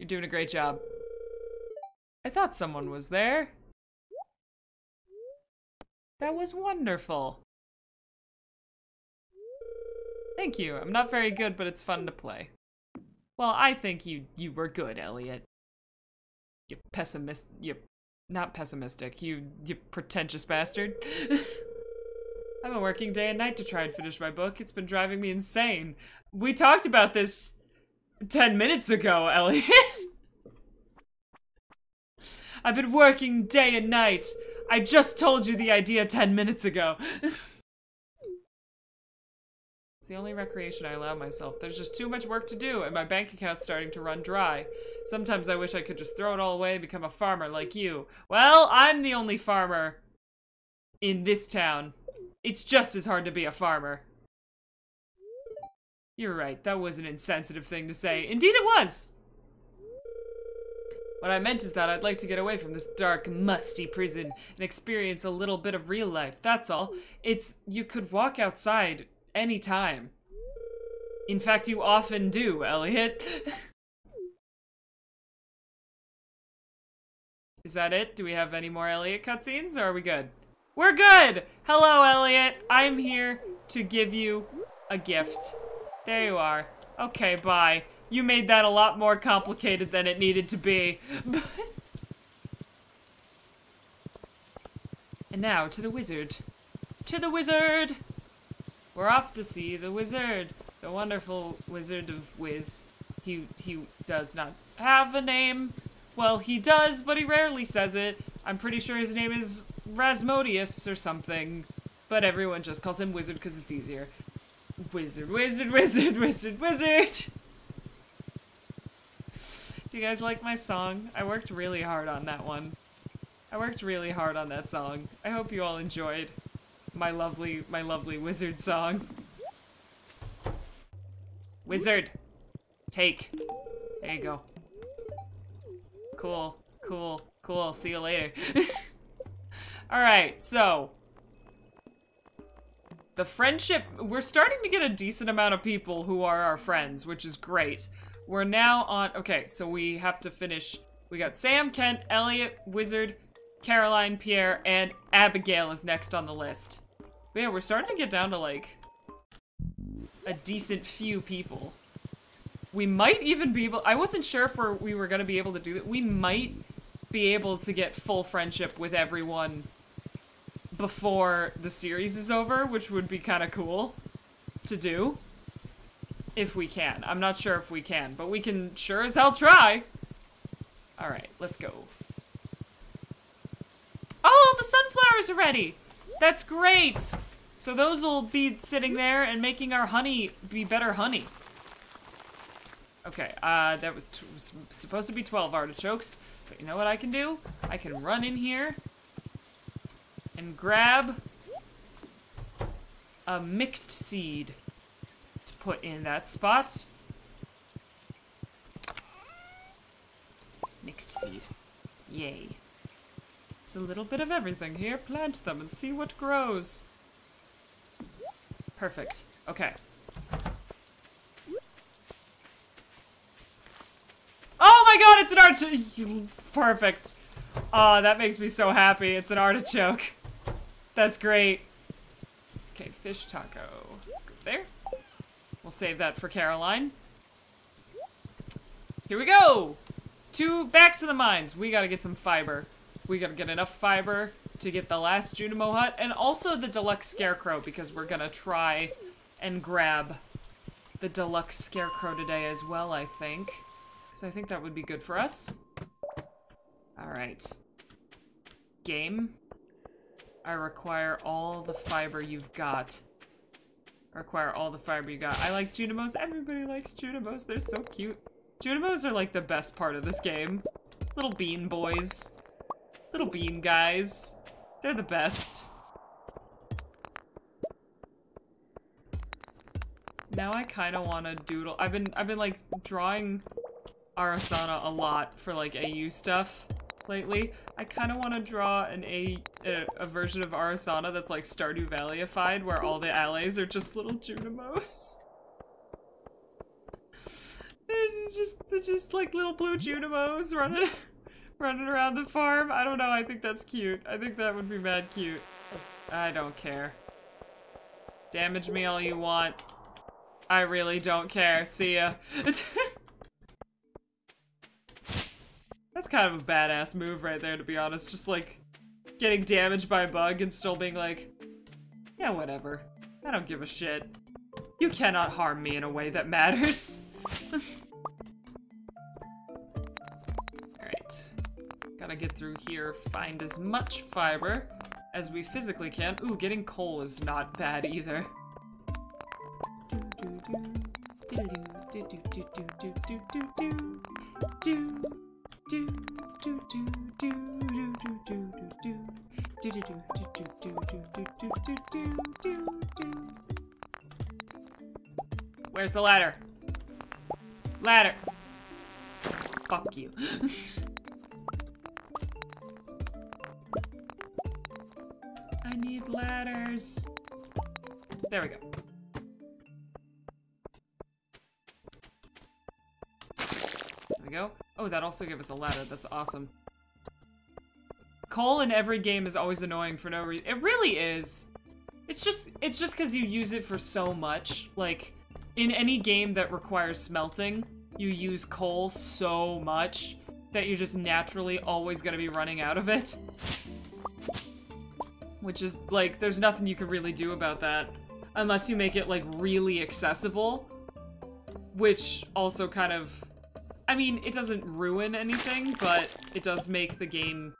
You're doing a great job. I thought someone was there. That was wonderful. Thank you. I'm not very good, but it's fun to play. Well, I think you you were good, Elliot. You pessimist. You not pessimistic. You you pretentious bastard. I've been working day and night to try and finish my book. It's been driving me insane. We talked about this ten minutes ago, Elliot. I've been working day and night. I just told you the idea ten minutes ago. It's the only recreation I allow myself. There's just too much work to do, and my bank account's starting to run dry. Sometimes I wish I could just throw it all away and become a farmer like you. Well, I'm the only farmer in this town. It's just as hard to be a farmer. You're right, that was an insensitive thing to say. Indeed it was! What I meant is that I'd like to get away from this dark, musty prison and experience a little bit of real life, that's all. It's, you could walk outside any time. In fact, you often do, Elliot. Is that it? Do we have any more Elliot cutscenes, or are we good? We're good! Hello, Elliot! I'm here to give you a gift. There you are. Okay, bye. You made that a lot more complicated than it needed to be. And now to the wizard. To the wizard! We're off to see the wizard. the wonderful Wizard of Wiz. He, he does not have a name. Well, he does, but he rarely says it. I'm pretty sure his name is Rasmodius or something, but everyone just calls him Wizard because it's easier. Wizard, wizard, wizard, wizard, wizard! Do you guys like my song? I worked really hard on that one. I worked really hard on that song. I hope you all enjoyed my lovely, my lovely wizard song. Wizard! Take. There you go. Cool, cool, cool. See you later. Alright, so. The friendship. We're starting to get a decent amount of people who are our friends, which is great. We're now on. Okay, so we have to finish. We got Sam, Kent, Elliot, Wizard, Caroline, Pierre, and Abigail is next on the list. But yeah, we're starting to get down to like a decent few people. We might even be able- I wasn't sure if we're, we were going to be able to do that. We might be able to get full friendship with everyone before the series is over, which would be kind of cool to do. If we can. I'm not sure if we can, but we can sure as hell try! Alright, let's go. Oh, the sunflowers are ready! That's great! So those will be sitting there and making our honey be better honey. Okay, uh, that was, t was supposed to be twelve artichokes, but you know what I can do? I can run in here and grab a mixed seed to put in that spot. Mixed seed. Yay. There's a little bit of everything here. Plant them and see what grows. Perfect. Okay. Oh my god, it's an artichoke! Perfect. Oh, that makes me so happy. It's an artichoke. That's great. Okay, fish taco. Go there. We'll save that for Caroline. Here we go! Two, back to the mines. We gotta get some fiber. We gotta get enough fiber to get the last Junimo hut, and also the deluxe scarecrow, because we're gonna try and grab the deluxe scarecrow today as well, I think. So I think that would be good for us. Alright. Game. I require all the fiber you've got. I require all the fiber you got. I like Junimos. Everybody likes Junimos. They're so cute. Junimos are like the best part of this game. Little bean boys. Little bean guys. They're the best. Now I kind of want to doodle. I've been, I've been like drawing Arasana a lot for like A U stuff lately. I kind of want to draw an a, a a version of Arasana that's like Stardew Valley-ified, where all the alleys are just little Junimos. They're just they're just like little blue Junimos running running around the farm. I don't know. I think that's cute. I think that would be mad cute. I don't care. Damage me all you want. I really don't care. See ya. That's kind of a badass move right there, to be honest. Just like getting damaged by a bug and still being like, yeah, whatever. I don't give a shit. You cannot harm me in a way that matters. Alright. Gotta get through here, find as much fiber as we physically can. Ooh, getting coal is not bad either. Do do do do do do do do do do do do do do do do do. Where's the ladder? Ladder. Fuck you. I need ladders. There we go. There we go. Oh, that also gave us a ladder. That's awesome. Coal in every game is always annoying for no reason. It really is. It's just it's just because you use it for so much. Like, in any game that requires smelting, you use coal so much that you're just naturally always going to be running out of it. Which is, like, there's nothing you can really do about that. Unless you make it, like, really accessible. which also kind of, I mean, it doesn't ruin anything, but it does make the game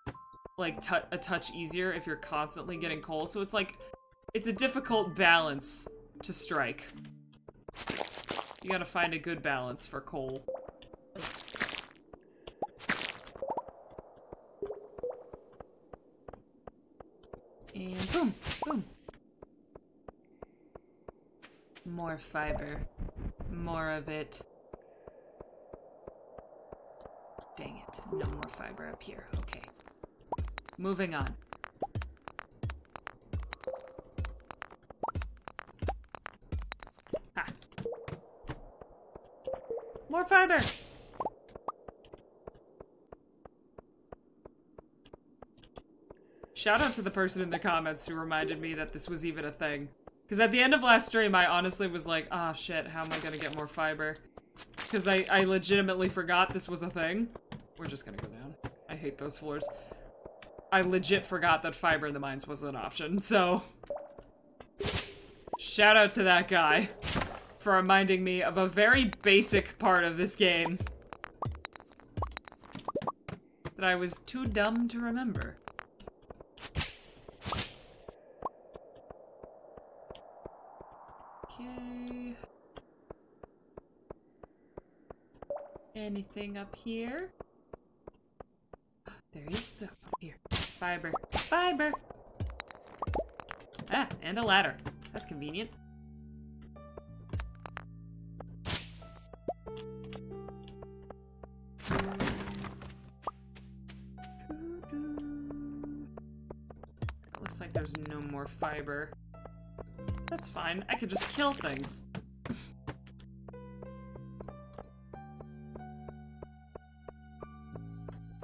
like t a touch easier if you're constantly getting coal. So it's like, it's a difficult balance to strike. You gotta find a good balance for coal. And boom, boom. More fiber. More of it. Dang it. No more fiber up here. Okay. Moving on. Ha. More fiber! Shout out to the person in the comments who reminded me that this was even a thing. Because at the end of last stream, I honestly was like, ah, shit, how am I gonna get more fiber? Because I, I legitimately forgot this was a thing. We're just gonna go down. I hate those floors. I legit forgot that fiber in the mines was an option, so... Shout out to that guy for reminding me of a very basic part of this game that I was too dumb to remember. Okay. Anything up here? There is the- up here. Fiber. Fiber! Ah, and a ladder. That's convenient. Looks like there's no more fiber. That's fine. I could just kill things.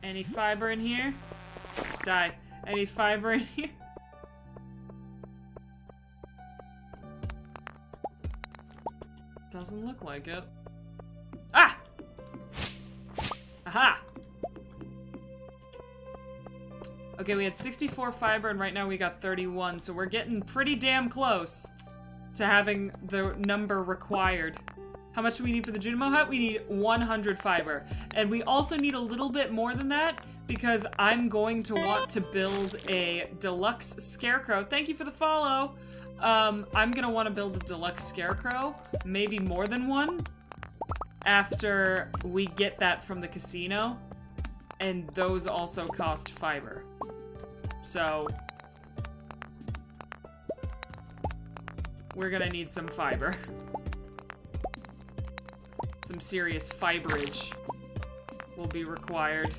Any fiber in here? Die. Any fiber in here? Doesn't look like it. Ah! Aha! Okay, we had sixty-four fiber and right now we got thirty-one, so we're getting pretty damn close to having the number required. How much do we need for the Junimo hut? We need one hundred fiber. And we also need a little bit more than that because I'm going to want to build a deluxe scarecrow. Thank you for the follow. Um, I'm gonna want to build a deluxe scarecrow, maybe more than one, after we get that from the casino. And those also cost fiber. So... we're gonna need some fiber. Some serious fiberage will be required.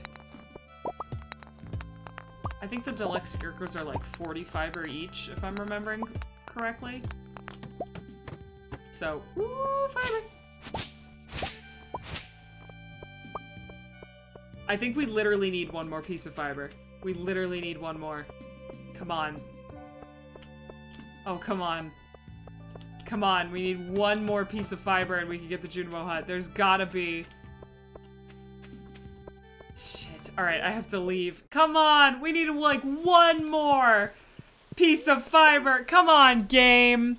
I think the deluxe scarecrows are like forty fiber each, if I'm remembering correctly. So, ooh, fiber! I think we literally need one more piece of fiber. We literally need one more. Come on. Oh, come on. Come on, we need one more piece of fiber and we can get the Junimo hut. There's gotta be... Shit. Alright, I have to leave. Come on! We need, like, one more piece of fiber! Come on, game!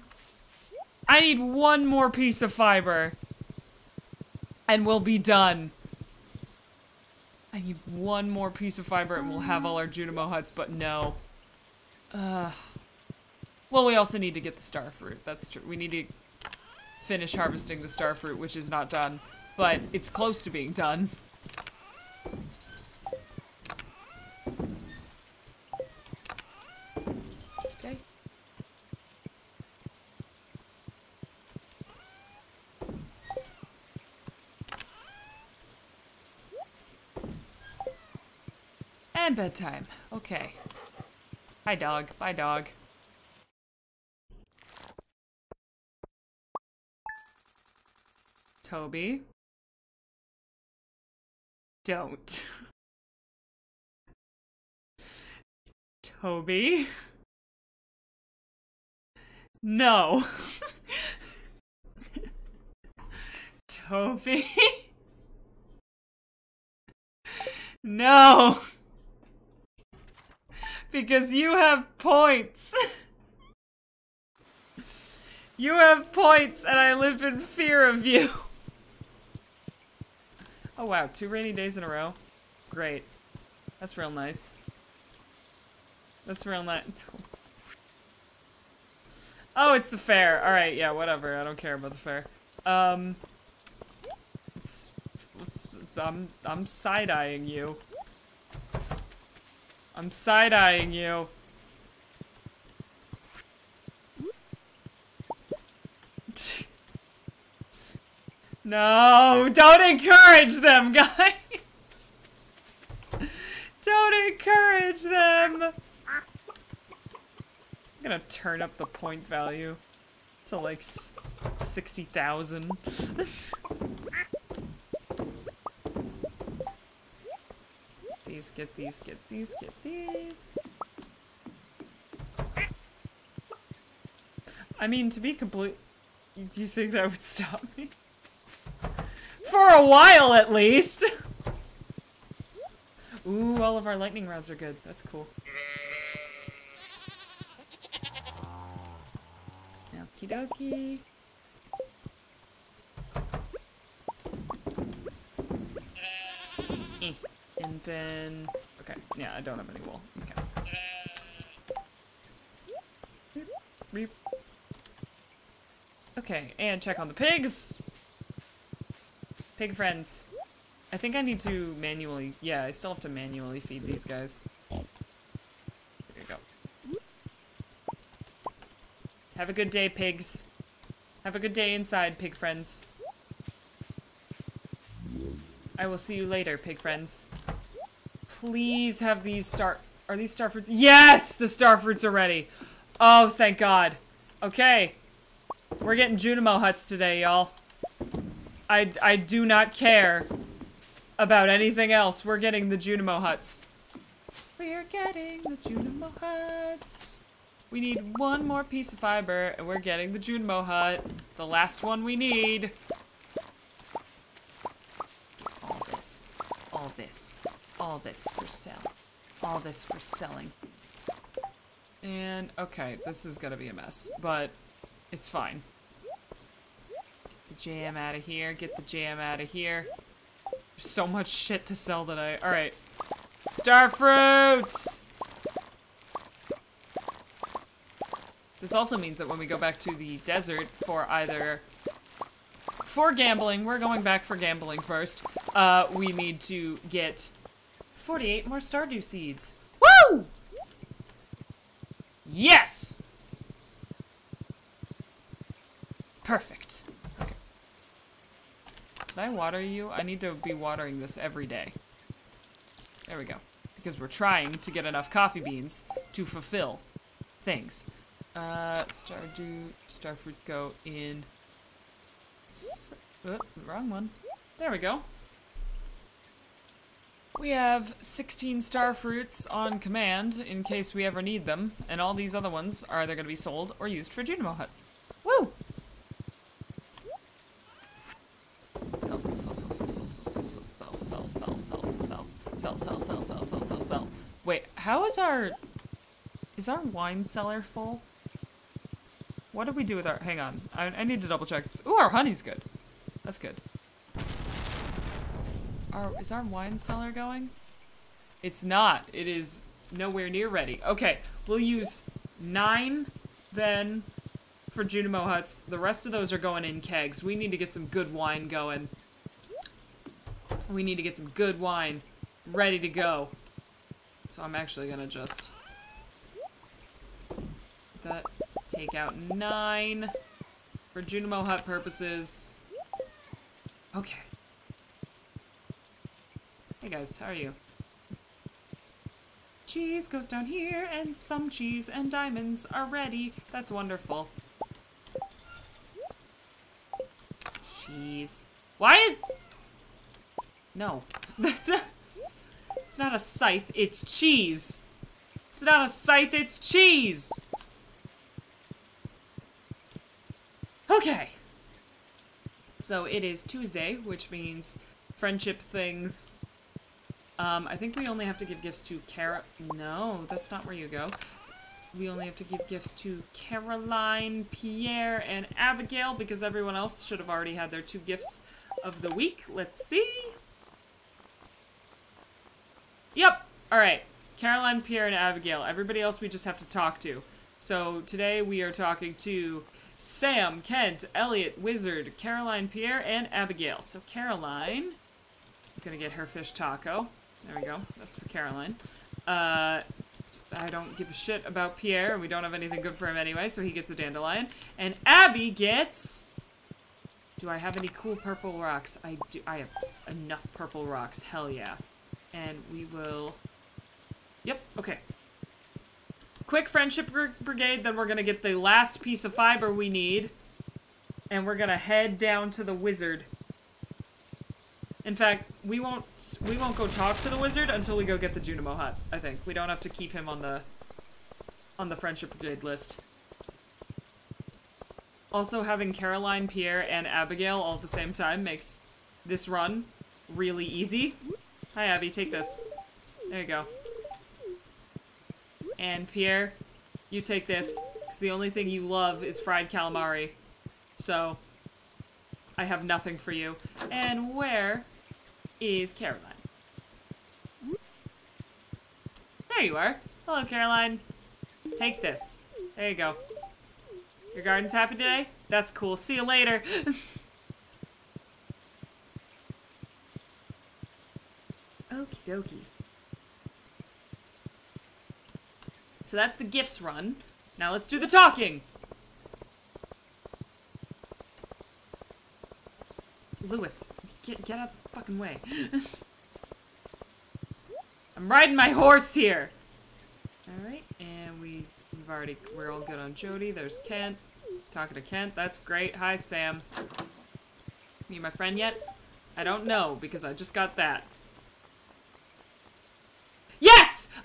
I need one more piece of fiber. And we'll be done. I need one more piece of fiber and we'll have all our Junimo huts, but no. Ugh. Well, we also need to get the star fruit. That's true. We need to finish harvesting the star fruit, which is not done. But it's close to being done. Okay. And bedtime. Okay. Hi, dog. Bye, dog. Toby. Don't. Toby. No. Toby. No. Because you have points. You have points and I live in fear of you. Oh wow, two rainy days in a row. Great. That's real nice. That's real nice. Oh, it's the fair. Alright, yeah, whatever. I don't care about the fair. Um... It's, it's, I'm, I'm side-eyeing you. I'm side-eyeing you. No, don't encourage them, guys! Don't encourage them! I'm gonna turn up the point value to like sixty thousand. These, get these, get these, get these. I mean, to be complete, do you think that would stop me? For a while, at least! Ooh, all of our lightning rods are good. That's cool. Okie dokie. Eh. And then... Okay, yeah, I don't have any wool. Okay. Reep, reep. Okay, and check on the pigs! Pig friends. I think I need to manually... Yeah, I still have to manually feed these guys. There you go. Have a good day, pigs. Have a good day inside, pig friends. I will see you later, pig friends. Please have these star... Are these star fruits? Yes! The star fruits are ready! Oh, thank God. Okay. We're getting Junimo huts today, y'all. I, I do not care about anything else. We're getting the Junimo huts. We're getting the Junimo huts. We need one more piece of fiber, and we're getting the Junimo hut. The last one we need. All this. All this. All this for sale. All this for selling. And, okay, this is gonna be a mess, but it's fine. Jam out of here. Get the jam out of here. There's so much shit to sell today. Alright. Star fruits! This also means that when we go back to the desert for either... For gambling, we're going back for gambling first. Uh, we need to get forty-eight more Stardew seeds. Woo! Yes! Perfect. Did I water you? I need to be watering this every day. There we go. Because we're trying to get enough coffee beans to fulfill things. Uh, Stardew, starfruits go in... Oh, wrong one. There we go. We have sixteen starfruits on command in case we ever need them. And all these other ones are either going to be sold or used for Junimo huts. Woo! Sell, sell, sell, sell, sell, sell, sell, sell, sell, sell, sell, sell, sell, sell, sell, sell, sell, sell, sell. Wait, how is our... Is our wine cellar full? What did we do with our... Hang on. I need to double check this. Ooh, our honey's good. That's good. Is our wine cellar going? It's not. It is nowhere near ready. Okay, we'll use nine, then... for Junimo huts. The rest of those are going in kegs. We need to get some good wine going. We need to get some good wine ready to go. So I'm actually gonna just that take out nine for Junimo hut purposes. Okay. Hey guys, how are you? Cheese goes down here and some cheese and diamonds are ready. That's wonderful. Jeez. Why is... No. That's a... It's not a scythe, it's cheese. It's not a scythe, it's cheese! Okay. So it is Tuesday, which means friendship things. Um, I think we only have to give gifts to Cara... No, that's not where you go. We only have to give gifts to Caroline, Pierre, and Abigail because everyone else should have already had their two gifts of the week. Let's see. Yep. All right. Caroline, Pierre, and Abigail. Everybody else we just have to talk to. So today we are talking to Sam, Kent, Elliot, Wizard, Caroline, Pierre, and Abigail. So Caroline is going to get her fish taco. There we go. That's for Caroline. Uh, I don't give a shit about Pierre, and we don't have anything good for him anyway, so he gets a dandelion. And Abby gets... Do I have any cool purple rocks? I do. I have enough purple rocks. Hell yeah. And we will... Yep, okay. Quick friendship brigade, then we're gonna get the last piece of fiber we need. And we're gonna head down to the wizard. In fact, we won't we won't go talk to the wizard until we go get the Junimo hut, I think. We don't have to keep him on the on the friendship brigade list. Also, having Caroline, Pierre, and Abigail all at the same time makes this run really easy. Hi, Abby, take this. There you go. And Pierre, you take this, because the only thing you love is fried calamari. So, I have nothing for you. And where is Caroline? There you are. Hello, Caroline. Take this. There you go. Your garden's happy today? That's cool. See you later. Okie dokie. So that's the gifts run. Now let's do the talking! Lewis, get, get out of the fucking way. I'm riding my horse here! Alright, and we, we've already, we're all good on Jodi. There's Kent. Talking to Kent, that's great. Hi, Sam. You my friend yet? I don't know, because I just got that.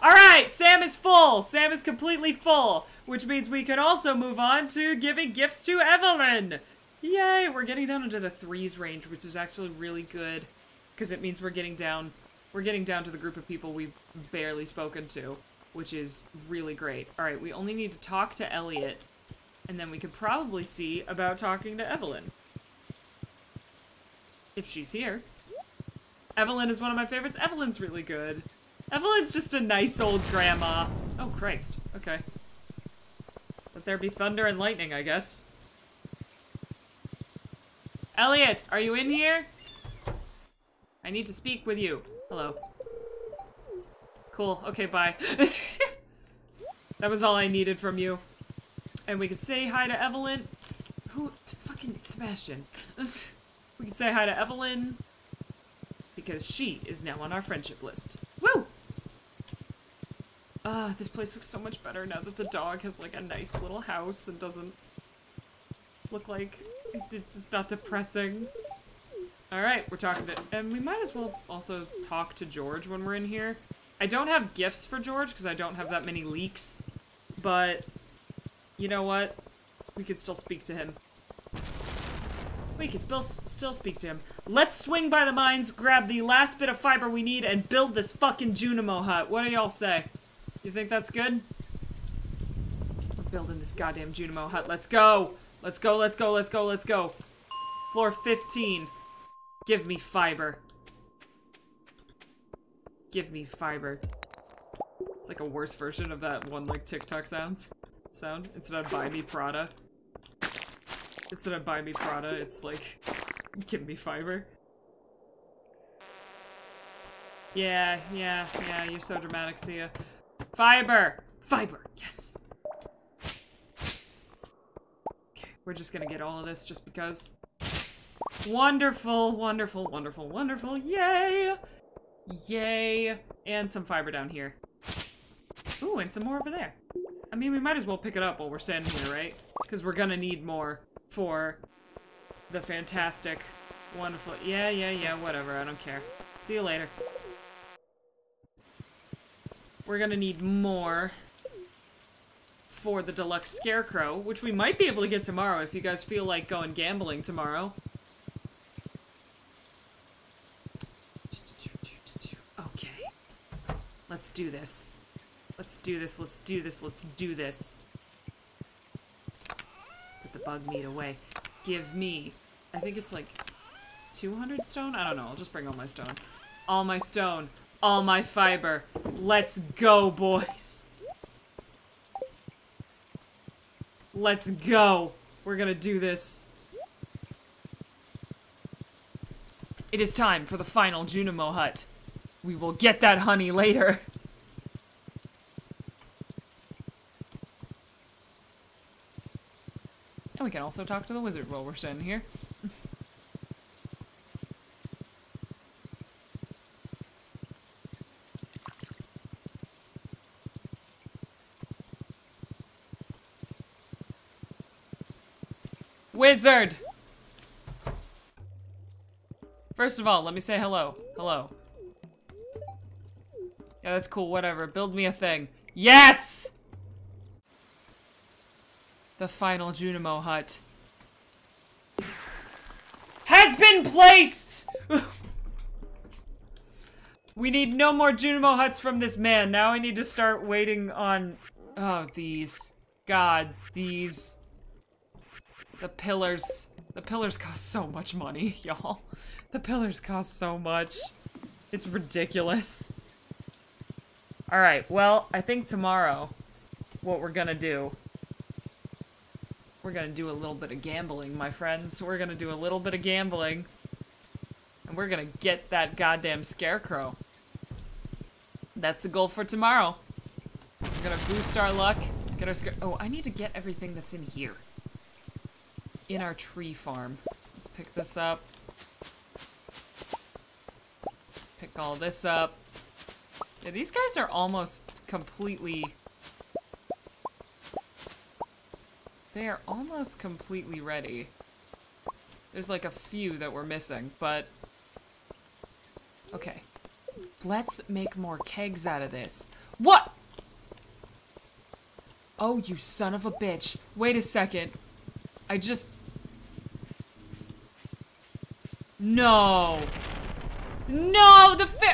Alright, Sam is full! Sam is completely full! Which means we can also move on to giving gifts to Evelyn! Yay! We're getting down into the threes range, which is actually really good. Because it means we're getting down... We're getting down to the group of people we've barely spoken to. Which is really great. Alright, we only need to talk to Elliot. And then we could probably see about talking to Evelyn. If she's here. Evelyn is one of my favorites. Evelyn's really good. Evelyn's just a nice old grandma. Oh, Christ. Okay. Let there be thunder and lightning, I guess. Elliot, are you in here? I need to speak with you. Hello. Cool. Okay, bye. That was all I needed from you. And we could say hi to Evelyn. Who? Fucking Sebastian. We could say hi to Evelyn. Because she is now on our friendship list. Woo! Ah, uh, this place looks so much better now that the dog has, like, a nice little house and doesn't look like it's not depressing. Alright, we're talking to- and we might as well also talk to George when we're in here. I don't have gifts for George because I don't have that many leaks, but you know what? We could still speak to him. We can still, still speak to him. Let's swing by the mines, grab the last bit of fiber we need, and build this fucking Junimo hut. What do y'all say? You think that's good? We're building this goddamn Junimo hut. Let's go! Let's go, let's go, let's go, let's go. Floor fifteen. Give me fiber. Give me fiber. It's like a worse version of that one, like, TikTok sounds. Sound. Instead of buy me Prada. Instead of buy me Prada, it's like, give me fiber. Yeah, yeah, yeah, you're so dramatic, Sia. Fiber! Fiber! Yes! Okay, we're just gonna get all of this just because. Wonderful, wonderful, wonderful, wonderful, yay! Yay! And some fiber down here. Ooh, and some more over there. I mean, we might as well pick it up while we're standing here, right? Because we're gonna need more. For the fantastic, wonderful, yeah, yeah, yeah, whatever, I don't care. See you later. We're gonna need more for the deluxe scarecrow, which we might be able to get tomorrow if you guys feel like going gambling tomorrow. Okay. Let's do this. Let's do this, let's do this, let's do this. The bug meat away. Give me. I think it's like two hundred stone? I don't know. I'll just bring all my stone. All my stone. all my fiber. Let's go, boys. Let's go. We're gonna do this. It is time for the final Junimo hut. We will get that honey later. And we can also talk to the wizard while we're standing here. Wizard! First of all, let me say hello. Hello. Yeah, that's cool, whatever. Build me a thing. Yes! The final Junimo hut has been placed! We need no more Junimo huts from this man. Now I need to start waiting on... Oh, these. God, these. The pillars. The pillars cost so much money, y'all. The pillars cost so much. It's ridiculous. Alright, well, I think tomorrow, what we're gonna do... We're gonna do a little bit of gambling, my friends. We're gonna do a little bit of gambling. And we're gonna get that goddamn scarecrow. That's the goal for tomorrow. We're gonna boost our luck. Get our scare- Oh, I need to get everything that's in here. In our tree farm. Let's pick this up. Pick all this up. Yeah, these guys are almost completely... They are almost completely ready. There's like a few that we're missing, but... Okay. Let's make more kegs out of this. What?! Oh, you son of a bitch. Wait a second. I just... No! No! The fi-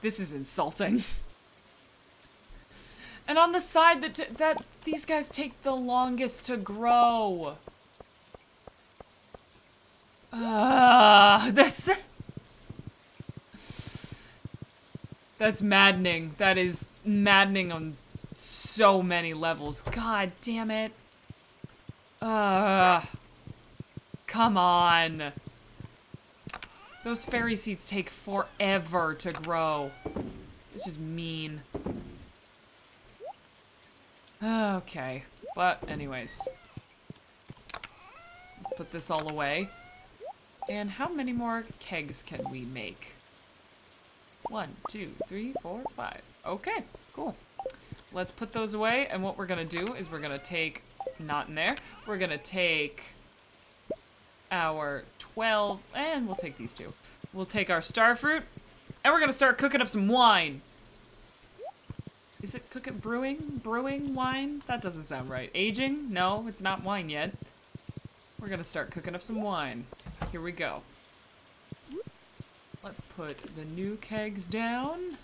This is insulting. And on the side that, t that these guys take the longest to grow. Ah, uh, that's... That's maddening. That is maddening on so many levels. God damn it. Ah, uh, come on. Those fairy seeds take forever to grow. It's just mean. Okay. But anyways. Let's put this all away. And how many more kegs can we make? One, two, three, four, five. Okay. Cool. Let's put those away. And what we're gonna do is we're gonna take... Not in there. We're gonna take... our twelve, and we'll take these two. We'll take our star fruit, and we're gonna start cooking up some wine. Is it cooking, brewing, brewing wine? That doesn't sound right. Aging? No, it's not wine yet. We're gonna start cooking up some wine. Here we go. Let's put the new kegs down.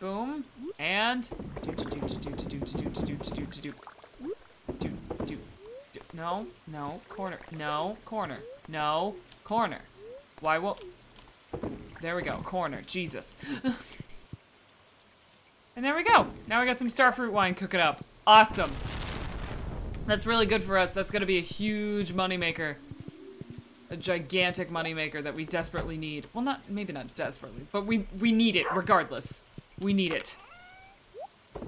Boom. And do do do do do do do do do do do. No, no, corner, no, corner, no, corner. Why won't... There we go, corner, Jesus. And there we go. Now we got some starfruit wine cooking up. Awesome. That's really good for us. That's gonna be a huge moneymaker. A gigantic moneymaker that we desperately need. Well, not, maybe not desperately, but we, we need it regardless. We need it.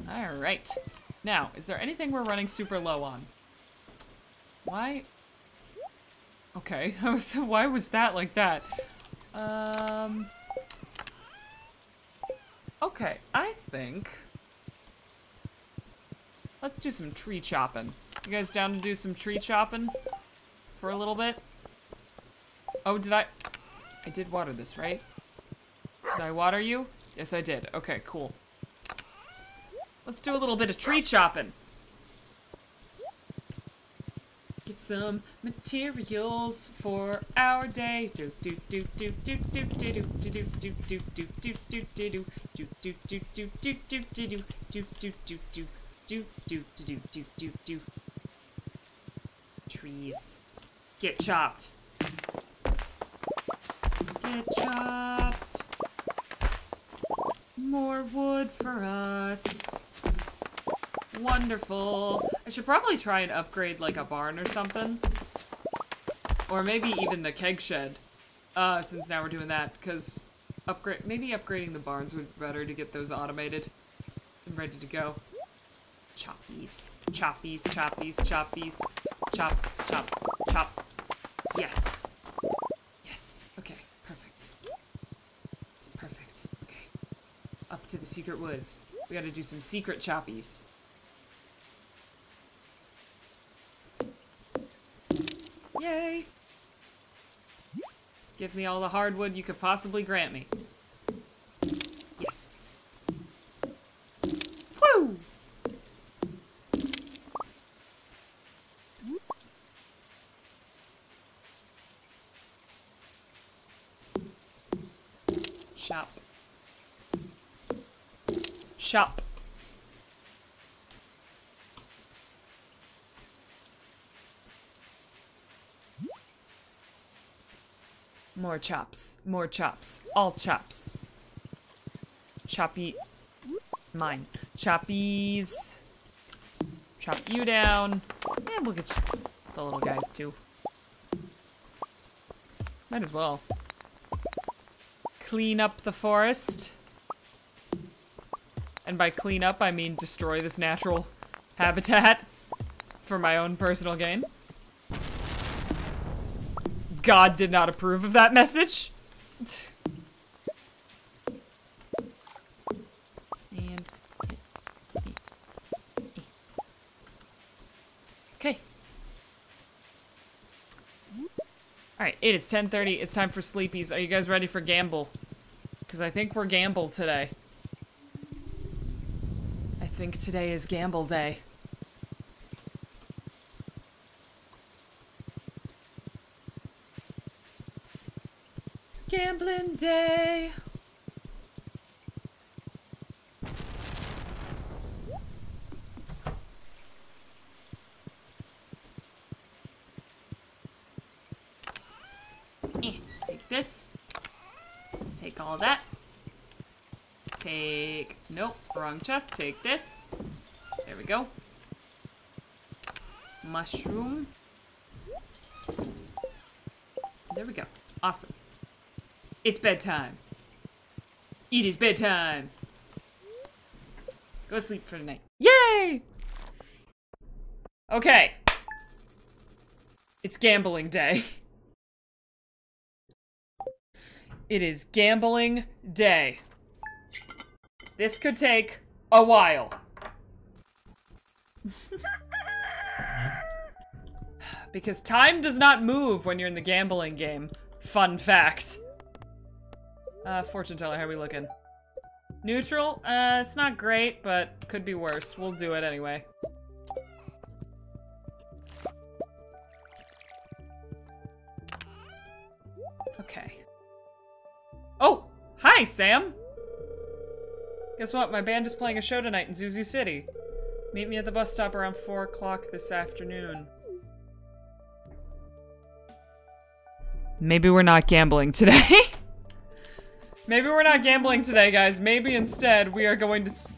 All right. Now, is there anything we're running super low on? Why? Okay, so why was that like that? Um... Okay, I think... Let's do some tree chopping. You guys down to do some tree chopping? For a little bit? Oh, did I... I did water this, right? Did I water you? Yes, I did. Okay, cool. Let's do a little bit of tree chopping. Some materials for our day. Do do do do do do do do do do do do do do do do do do do do do do do do do do do do do do do do do do. please. Get chopped. Get chopped. More wood for us. Wonderful. I should probably try and upgrade like a barn or something. Or maybe even the keg shed. Uh, since now we're doing that, because upgrade maybe upgrading the barns would be better to get those automated and ready to go. Choppies. Choppies, choppies, choppies. Chop, chop, chop. Yes. Yes. Okay, perfect. It's perfect. Okay. Up to the secret woods. We gotta do some secret choppies. Yay! Give me all the hardwood you could possibly grant me. Yes. Woo! Shop. Shop. More chops. More chops. All chops. Choppy. Mine. Choppies. Chop you down. And we'll get you the little guys too. Might as well. Clean up the forest. And by clean up, I mean destroy this natural habitat for my own personal gain. God did not approve of that message. And okay. Alright, it is ten thirty. It's time for sleepies. Are you guys ready for gamble? Because I think we're gamble today. I think today is gamble day. Gambling day. Eh, take this. Take all that. Take... Nope, wrong chest. Take this. There we go. Mushroom. There we go. Awesome. It's bedtime. It is bedtime. Go to sleep for the night. Yay! Okay. It's gambling day. It is gambling day. This could take a while. Because time does not move when you're in the gambling game. Fun fact. Uh, fortune teller, how are we looking? Neutral? Uh, it's not great, but could be worse. We'll do it anyway. Okay. Oh! Hi, Sam! Guess what? My band is playing a show tonight in Zuzu City. Meet me at the bus stop around four o'clock this afternoon. Maybe we're not gambling today. Maybe we're not gambling today, guys. Maybe instead we are going to s-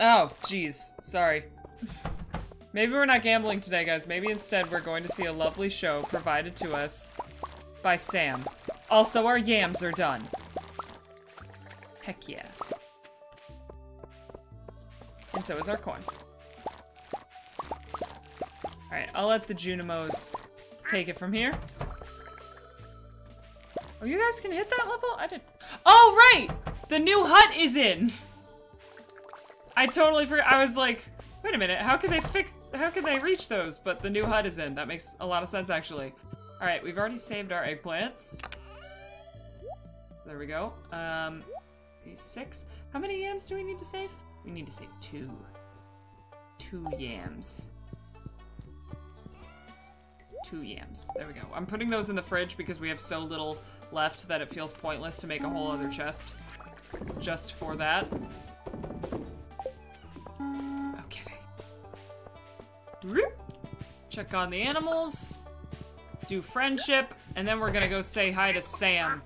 Oh, jeez. Sorry. Maybe we're not gambling today, guys. Maybe instead we're going to see a lovely show provided to us by Sam. Also, our yams are done. Heck yeah. And so is our corn. Alright, I'll let the Junimos take it from here. Oh, you guys can hit that level? I did. Oh, right! The new hut is in! I totally forgot. I was like, wait a minute, how can they fix- how can they reach those? But the new hut is in. That makes a lot of sense, actually. Alright, we've already saved our eggplants. There we go. Um, D six. How many yams do we need to save? We need to save two. Two yams. Two yams. There we go. I'm putting those in the fridge because we have so little left that it feels pointless to make a whole other chest just for that. Okay. Check on the animals. do friendship, and then we're gonna go say hi to Sam.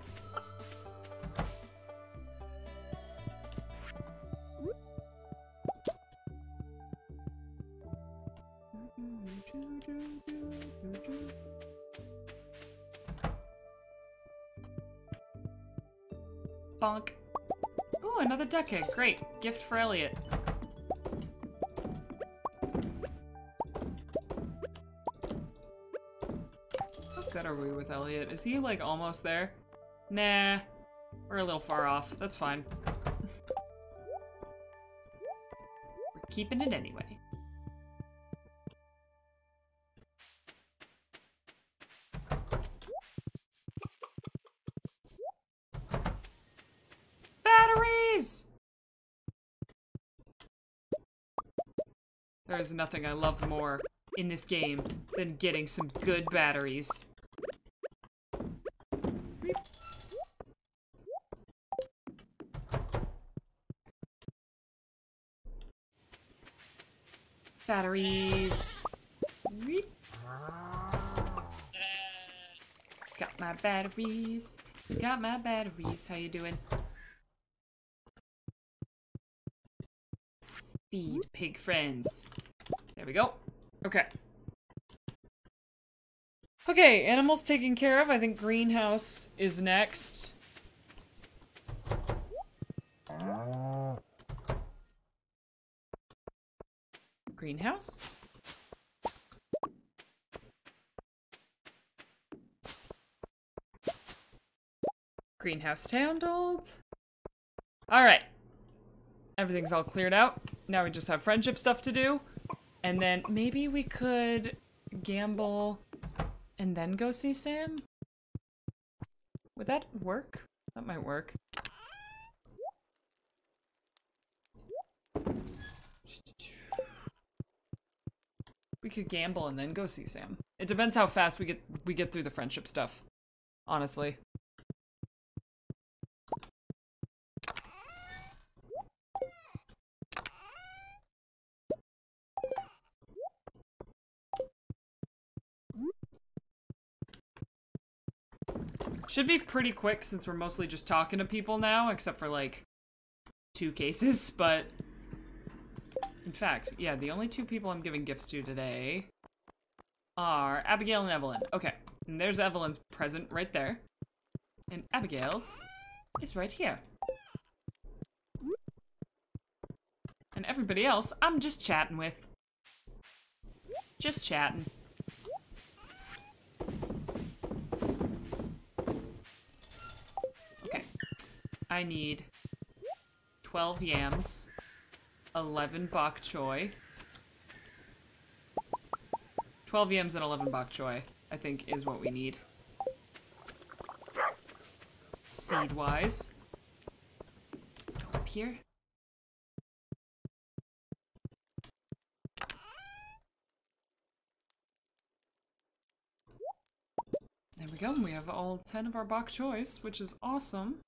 Bonk. Oh, another decade. Great. Gift for Elliot. How good are we with Elliot? Is he, like, almost there? Nah. We're a little far off. That's fine. We're keeping it anyway. There's nothing I love more in this game than getting some good batteries. Batteries. Got my batteries. Got my batteries. How you doing? Feed pig friends. There we go. Okay. Okay, animals taken care of. I think greenhouse is next. Greenhouse? Greenhouse handled. Alright. Everything's all cleared out. Now we just have friendship stuff to do, and then maybe we could gamble and then go see Sam? Would that work? That might work. We could gamble and then go see Sam. It depends how fast we get we get through the friendship stuff, honestly. Should be pretty quick since we're mostly just talking to people now, except for, like, two cases, but... In fact, yeah, the only two people I'm giving gifts to today are Abigail and Evelyn. Okay, and there's Evelyn's present right there. And Abigail's is right here. And everybody else, I'm just chatting with. Just chatting. I need twelve yams, eleven bok choy. twelve yams and eleven bok choy, I think, is what we need. Seed-wise. Let's go up here. There we go, we have all ten of our bok choys, which is awesome.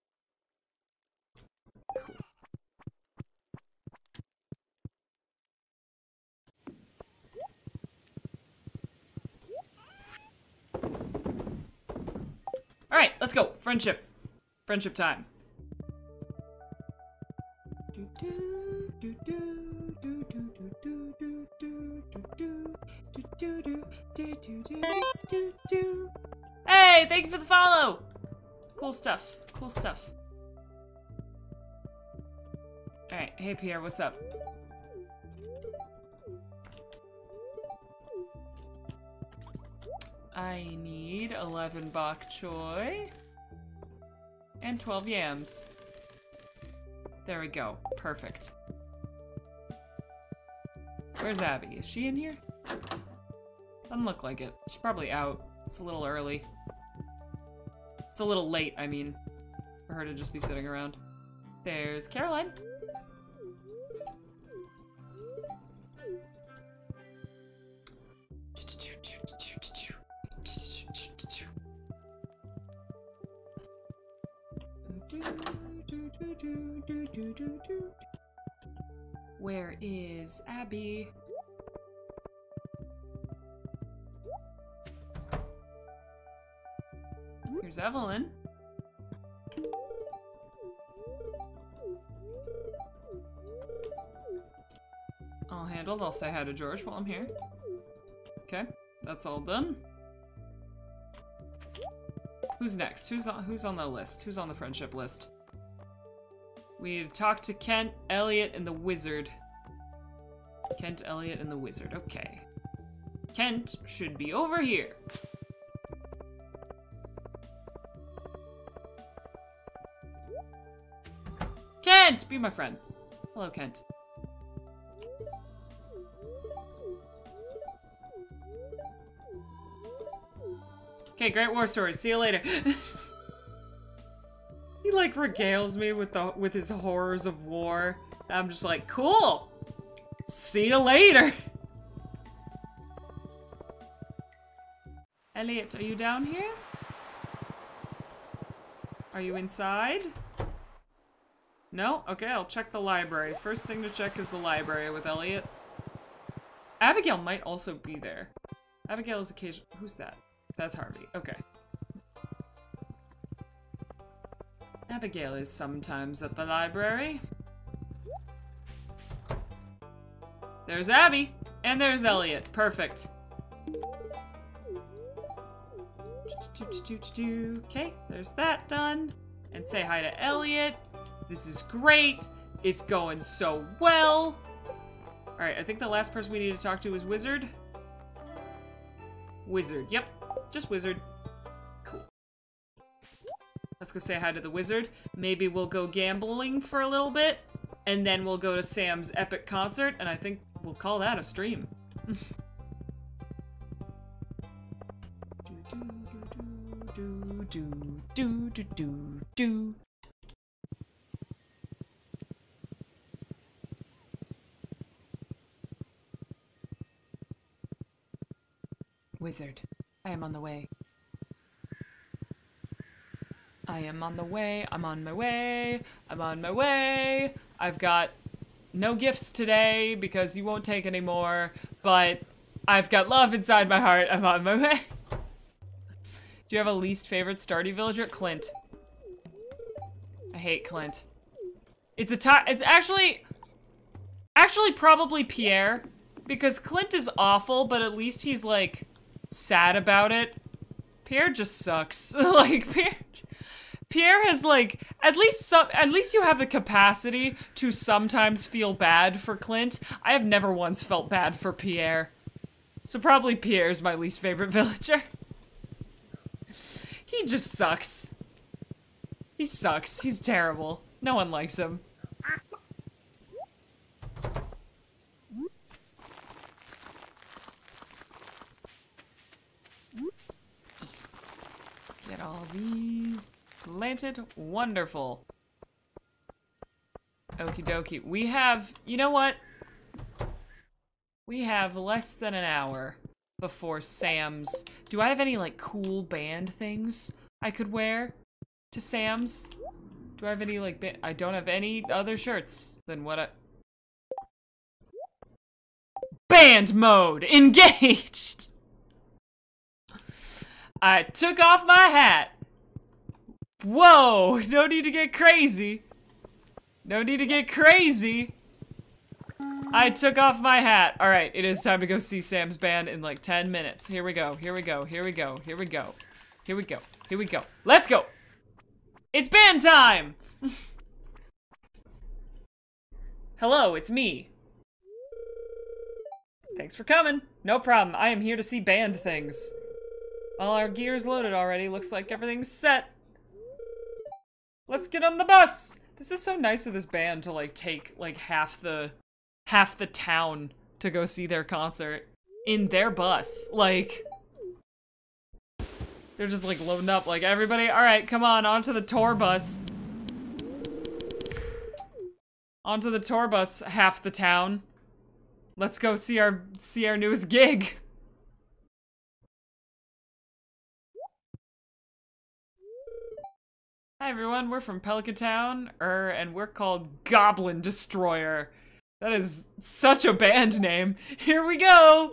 Alright, let's go. Friendship. Friendship time. Hey, thank you for the follow! Cool stuff. Cool stuff. Alright, hey Pierre, what's up? I need eleven bok choy and twelve yams. There we go. Perfect. Where's Abby? Is she in here? Doesn't look like it. She's probably out. It's a little early. It's a little late, I mean, for her to just be sitting around. There's Caroline. Where is Abby? There's Evelyn. All handled. I'll say hi to George while I'm here. Okay, that's all done. Who's next? Who's on, who's on the list? Who's on the friendship list? We've talked to Kent, Elliot, and the wizard. Kent, Elliot, and the wizard. Okay. Kent should be over here. Kent! Be my friend. Hello, Kent. Okay, great war story. See you later. He like regales me with the with his horrors of war. And I'm just like, cool. See you later. Elliot, are you down here? Are you inside? No? Okay, I'll check the library. First thing to check is the library with Elliot. Abigail might also be there. Abigail is occasionally... Who's that? That's Harvey. Okay. Abigail is sometimes at the library. There's Abby! And there's Elliot. Perfect. Okay, there's that done. And say hi to Elliot. This is great. It's going so well. Alright, I think the last person we need to talk to is Wizard. Wizard. Yep. Just Wizard. Cool. Let's go say hi to the Wizard. Maybe we'll go gambling for a little bit, and then we'll go to Sam's epic concert, and I think we'll call that a stream. do, do, do, do, do, do, do. Wizard, I am on the way. I am on the way, I'm on my way, I'm on my way. I've got no gifts today because you won't take any more, but I've got love inside my heart, I'm on my way. Do you have a least favorite Stardew villager? Clint. I hate Clint. It's a ti- it's actually, actually probably Pierre, because Clint is awful, but at least he's like, sad about it. Pierre just sucks. Like Pierre, Pierre has like at least some. At least you have the capacity to sometimes feel bad for Clint. I have never once felt bad for Pierre, so probably Pierre's my least favorite villager. He just sucks. He sucks. He's terrible. No one likes him. Get all these planted. Wonderful. Okie dokie. We have, you know what? We have less than an hour before Sam's. Do I have any like cool band things I could wear to Sam's? Do I have any like, ba I don't have any other shirts than what I. Band mode engaged! I took off my hat. Whoa, no need to get crazy. No need to get crazy. I took off my hat. All right, it is time to go see Sam's band in like ten minutes. Here we go, here we go, here we go, here we go. Here we go, here we go. Let's go. It's band time. Hello, it's me. Thanks for coming. No problem, I am here to see band things. All our gear's loaded already. Looks like everything's set. Let's get on the bus! This is so nice of this band to like take like half the half the town to go see their concert in their bus. Like they're just like loading up like everybody, alright, come on, onto the tour bus. Onto the tour bus, half the town. Let's go see our see our newest gig. Hi everyone, we're from Pelican Town, er, and we're called Goblin Destroyer. That is such a band name. Here we go!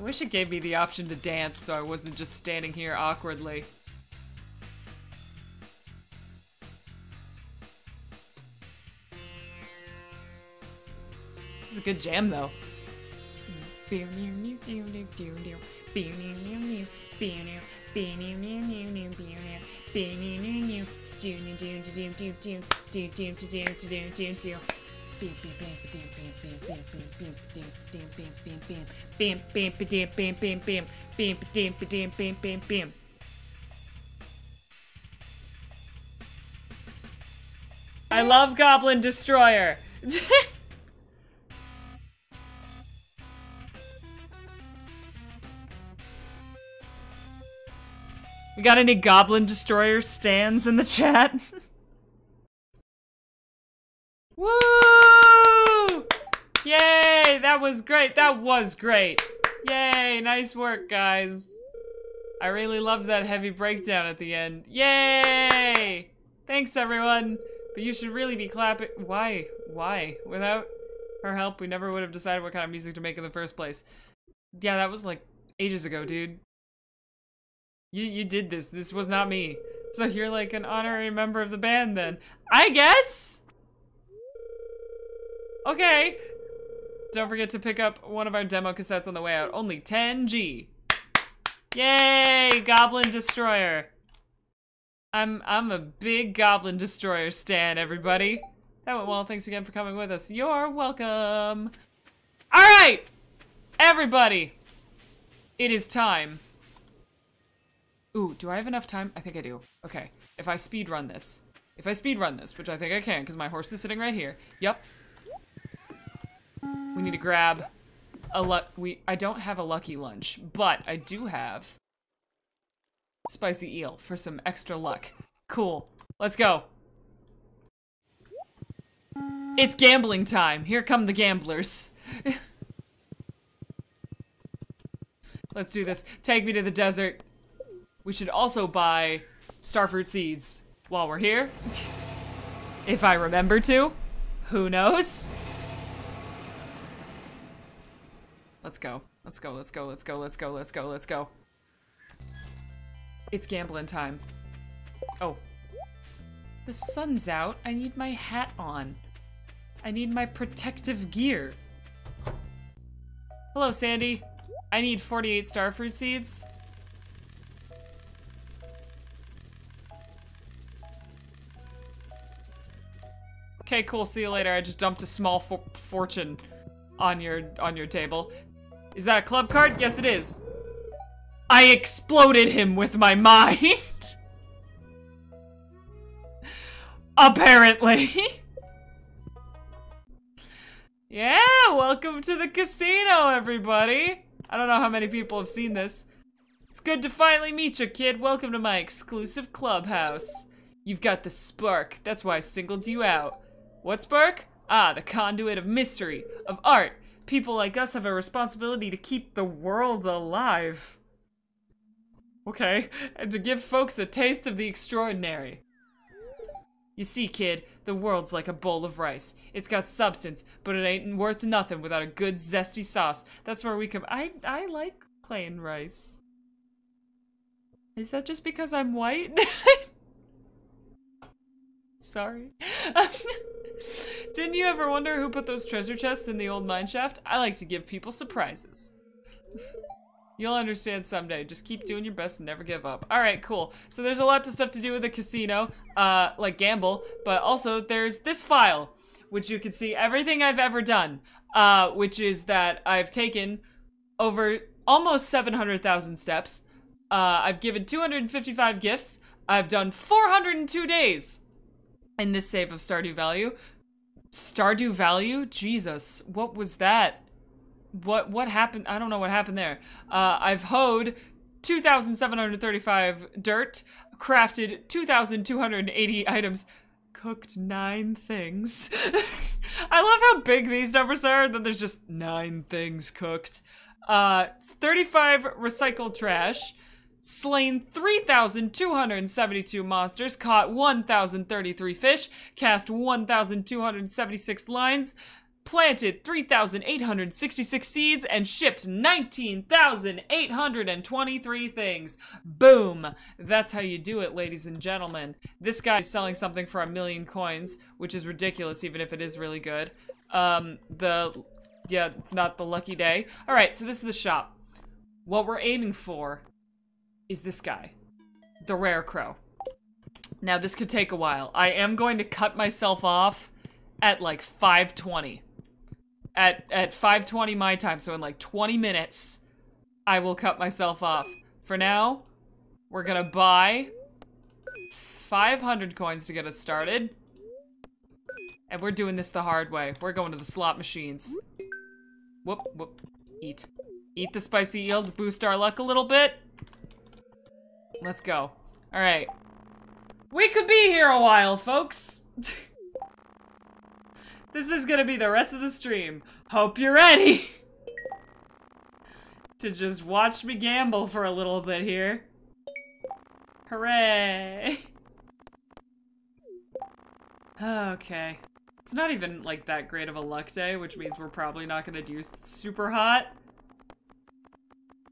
I wish it gave me the option to dance so I wasn't just standing here awkwardly. This is a good jam, though. I love Goblin Destroyer. We got any Goblin Destroyer stands in the chat? Woo! Yay! That was great. That was great. Yay! Nice work, guys. I really loved that heavy breakdown at the end. Yay! Thanks, everyone. But you should really be clapping. Why? Why? Without her help, we never would have decided what kind of music to make in the first place. Yeah, that was like ages ago, dude. You you did this. This was not me. So you're like an honorary member of the band then. I guess? Okay. Don't forget to pick up one of our demo cassettes on the way out. Only ten G. Yay! Goblin Destroyer. I'm I'm a big Goblin Destroyer stan, everybody. That went well. Thanks again for coming with us. You're welcome. Alright! Everybody. It is time. Ooh, do I have enough time? I think I do. Okay, if I speed run this. If I speed run this, which I think I can, because my horse is sitting right here. Yep. We need to grab a luck. We I don't have a lucky lunch, but I do have spicy eel for some extra luck. Cool. Let's go. It's gambling time. Here come the gamblers. Let's do this. Take me to the desert. We should also buy starfruit seeds while we're here. If I remember to. Who knows? Let's go. Let's go, let's go, let's go, let's go, let's go, let's go. It's gambling time. Oh. The sun's out. I need my hat on. I need my protective gear. Hello, Sandy. I need forty-eight starfruit seeds. Okay, cool. See you later. I just dumped a small for fortune on your on your table. Is that a club card? Yes, it is. I exploded him with my mind. Apparently. Yeah, welcome to the casino, everybody. I don't know how many people have seen this. It's good to finally meet you, kid. Welcome to my exclusive clubhouse. You've got the spark. That's why I singled you out. What spark? Ah, the conduit of mystery, of art. People like us have a responsibility to keep the world alive. Okay, and to give folks a taste of the extraordinary. You see, kid, the world's like a bowl of rice. It's got substance, but it ain't worth nothing without a good zesty sauce. That's where we come- I, I like plain rice. Is that just because I'm white? Sorry. Didn't you ever wonder who put those treasure chests in the old mine shaft? I like to give people surprises. You'll understand someday. Just keep doing your best and never give up. All right, cool. So there's a lot of stuff to do with the casino, uh, like gamble, but also there's this file, which you can see everything I've ever done, uh, which is that I've taken over almost seven hundred thousand steps. Uh, I've given two hundred fifty-five gifts. I've done four hundred two days. In this save of Stardew Valley. Stardew Valley? Jesus, what was that? What what happened? I don't know what happened there. Uh, I've hoed two thousand seven hundred thirty-five dirt, crafted two thousand two hundred eighty items, cooked nine things. I love how big these numbers are, that there's just nine things cooked. Uh, thirty-five recycled trash. Slain three thousand two hundred seventy-two monsters, caught one thousand thirty-three fish, cast one thousand two hundred seventy-six lines, planted three thousand eight hundred sixty-six seeds, and shipped nineteen thousand eight hundred twenty-three things. Boom! That's how you do it, ladies and gentlemen. This guy is selling something for a million coins, which is ridiculous, even if it is really good. Um, the... Yeah, it's not the lucky day. Alright, so this is the shop. What we're aiming for is this guy. The Rare Crow. Now, this could take a while. I am going to cut myself off at, like, five twenty. At at five twenty my time, so in, like, twenty minutes, I will cut myself off. For now, we're gonna buy five hundred coins to get us started. And we're doing this the hard way. We're going to the slot machines. Whoop, whoop. Eat. Eat the spicy eel to boost our luck a little bit. Let's go. Alright. We could be here a while, folks. This is gonna be the rest of the stream. Hope you're ready to just watch me gamble for a little bit here. Hooray. Okay. It's not even, like, that great of a luck day, which means we're probably not gonna do super hot.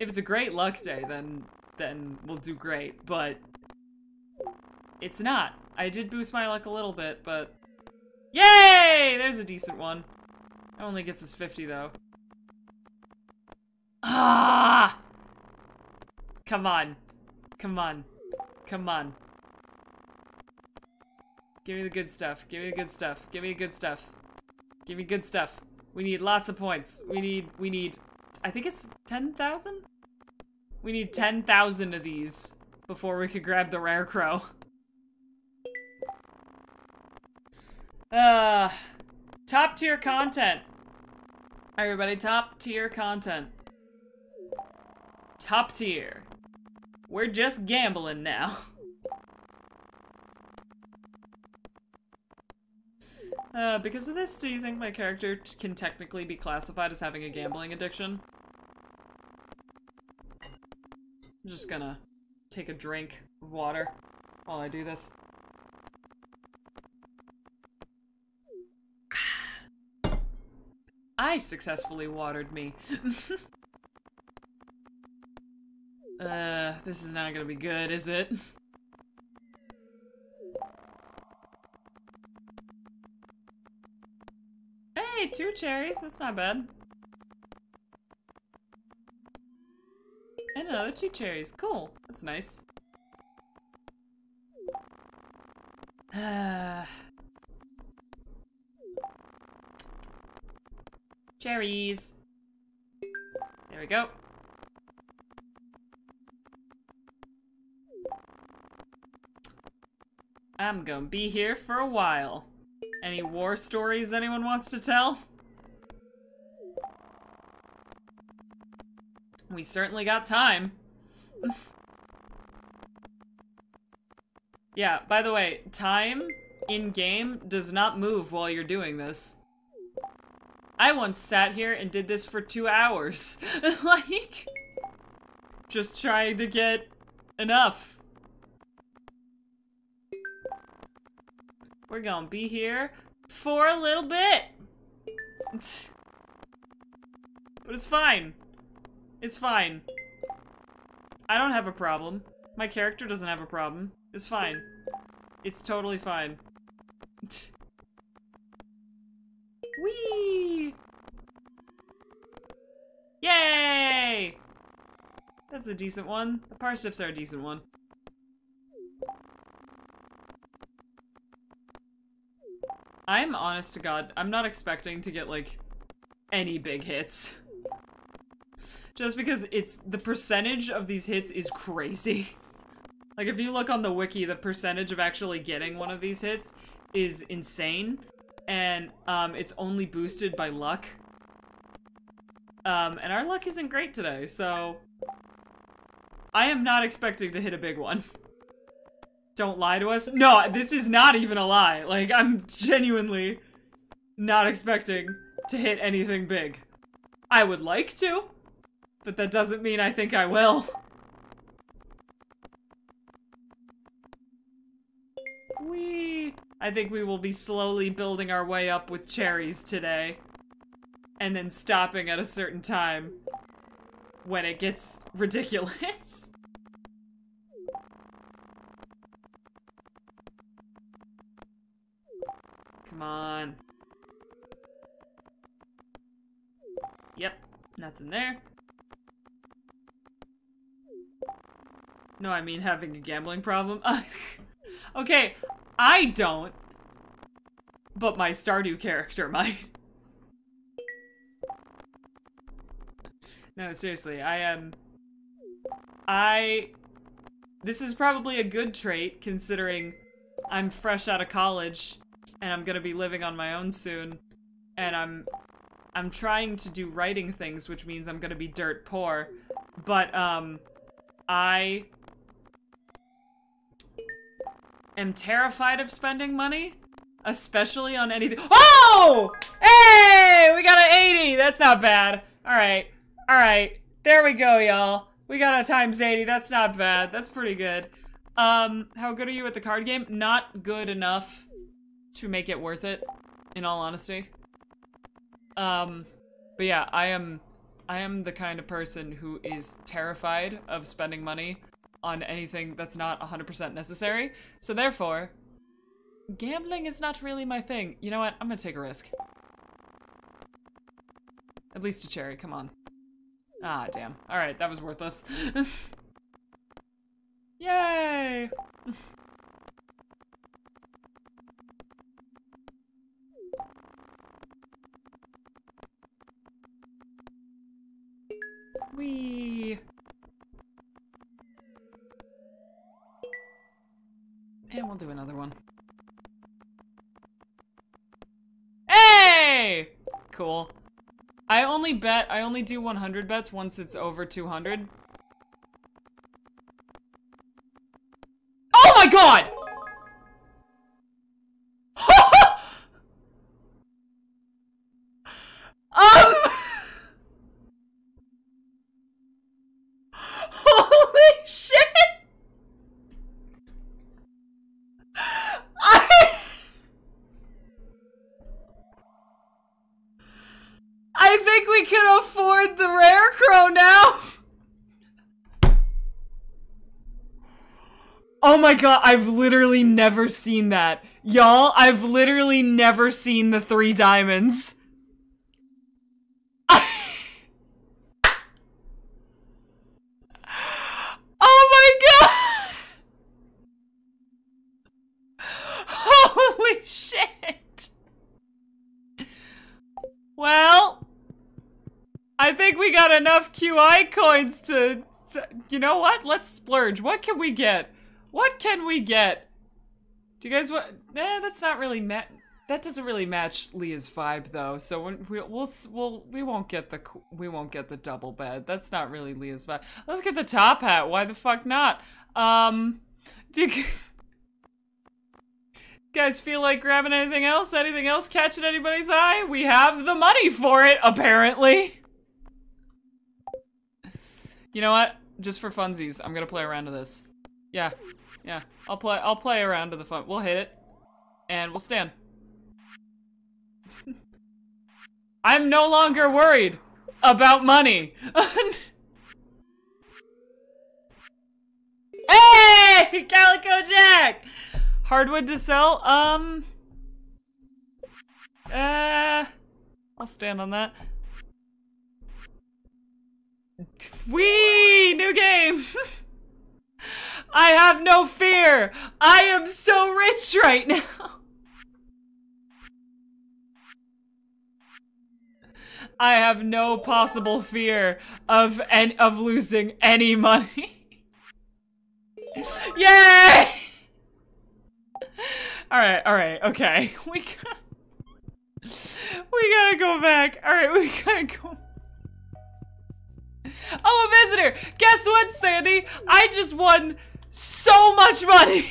If it's a great luck day, then then we'll do great, but it's not. I did boost my luck a little bit, but... Yay! There's a decent one. It only gets us fifty, though. Ah! Come on. Come on. Come on. Give me the good stuff. Give me the good stuff. Give me the good stuff. Give me good stuff. We need lots of points. We need... We need... I think it's ten thousand? We need ten thousand of these before we could grab the Rare Crow. Uh, top tier content. Everybody, top tier content. Top tier. We're just gambling now. Uh, because of this, do you think my character t- can technically be classified as having a gambling addiction? I'm just gonna take a drink of water while I do this. I successfully watered me. uh, this is not gonna be good, is it? Hey, two cherries, that's not bad. And another two cherries, cool, that's nice. Uh... Cherries. There we go. I'm gonna be here for a while. Any war stories anyone wants to tell? We certainly got time. Yeah, by the way, time in-game does not move while you're doing this. I once sat here and did this for two hours. Like, just trying to get enough. We're gonna be here for a little bit. But it's fine. It's fine. I don't have a problem. My character doesn't have a problem. It's fine. It's totally fine. Whee! Yay! That's a decent one. The parsnips are a decent one. I'm honest to God, I'm not expecting to get, like, any big hits. Just because it's- the percentage of these hits is crazy. Like, if you look on the wiki, the percentage of actually getting one of these hits is insane. And, um, it's only boosted by luck. Um, and our luck isn't great today, so... I am not expecting to hit a big one. Don't lie to us. No, this is not even a lie. Like, I'm genuinely not expecting to hit anything big. I would like to, but that doesn't mean I think I will. Whee! I think we will be slowly building our way up with cherries today. and then stopping at a certain time when it gets ridiculous. Come on. Yep, nothing there. No, I mean having a gambling problem. Okay, I don't. But my Stardew character might. No, seriously, I am... Um, I... This is probably a good trait, considering I'm fresh out of college, and I'm gonna be living on my own soon, and I'm... I'm trying to do writing things, which means I'm gonna be dirt poor, but, um... I... am terrified of spending money, especially on anything. Oh! Hey! We got an eighty! That's not bad. Alright. Alright. There we go, y'all. We got a times eighty. That's not bad. That's pretty good. Um, how good are you at the card game? Not good enough to make it worth it, in all honesty. Um, but yeah, I am, I am the kind of person who is terrified of spending money on anything that's not one hundred percent necessary. So therefore, gambling is not really my thing. You know what? I'm gonna take a risk. At least a cherry, come on. Ah, damn. Alright, that was worthless. Yay! Whee! And we'll do another one. Hey! Cool. I only bet, I only do one hundred bets once it's over two hundred. Oh my god! um! Holy shit! I think we can afford the rare crow now! Oh my god, I've literally never seen that. Y'all, I've literally never seen the three diamonds. Oh my god! Holy shit! Well... I think we got enough Q I coins to, to- you know what? Let's splurge. What can we get? What can we get? Do you guys want- eh, that's not really ma- that doesn't really match Leah's vibe though, so when we- we'll- we'll- we won't get the- we won't get the double bed. That's not really Leah's vibe. Let's get the top hat, why the fuck not? Um, do you guys feel like grabbing anything else? Anything else catching anybody's eye? We have the money for it, apparently! You know what? Just for funsies, I'm gonna play around to this. Yeah. Yeah. I'll play- I'll play around to the fun- we'll hit it. And we'll stand. I'm no longer worried about money! Hey! Calico Jack! Hardwood to sell? Um... Uh... I'll stand on that. Whee! New game! I have no fear! I am so rich right now! I have no possible fear of en- of losing any money. Yay! Alright, alright, okay. We got- We gotta go back. Alright, we gotta go back. Oh, a visitor! Guess what, Sandy? I just won so much money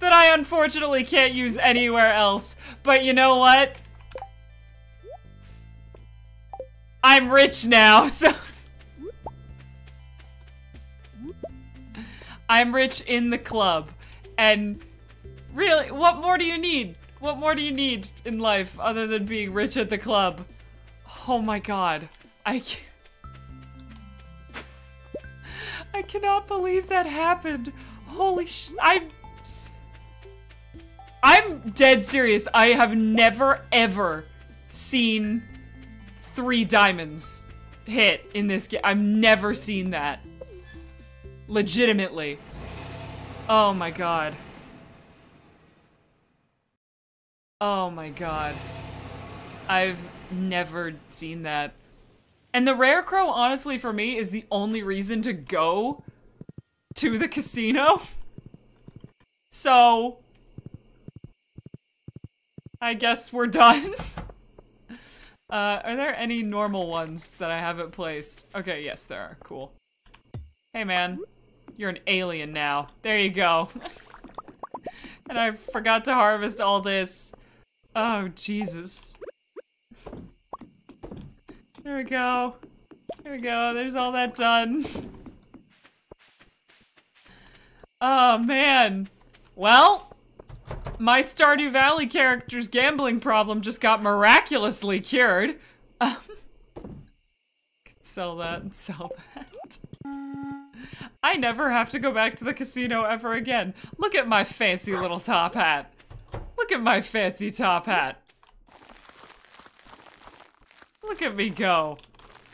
that I unfortunately can't use anywhere else. But you know what? I'm rich now, so... I'm rich in the club. And really, what more do you need? What more do you need in life other than being rich at the club? Oh my god. I can't. I cannot believe that happened. Holy sh- I'm... I'm dead serious. I have never, ever seen three diamonds hit in this game. I've never seen that. Legitimately. Oh my god. Oh my god. I've never seen that. And the Rare Crow, honestly, for me, is the only reason to go to the casino. So... I guess we're done. uh, are there any normal ones that I haven't placed? Okay, yes, there are. Cool. Hey, man. You're an alien now. There you go. And I forgot to harvest all this. Oh, Jesus. There we go. There we go. There's all that done. Oh, man. Well... my Stardew Valley character's gambling problem just got miraculously cured. Um, could sell that and sell that. I never have to go back to the casino ever again. Look at my fancy little top hat. Look at my fancy top hat. Look at me go.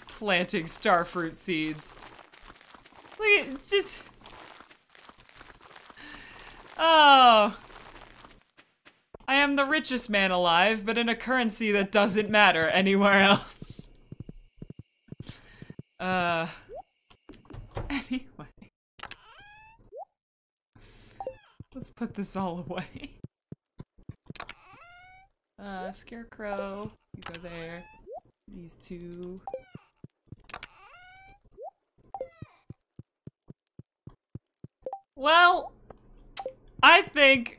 Planting starfruit seeds. Look at, it's just... oh... I am the richest man alive, but in a currency that doesn't matter anywhere else. Uh... Anyway. Let's put this all away. Uh, Scarecrow. You go there. These two. Well, I think...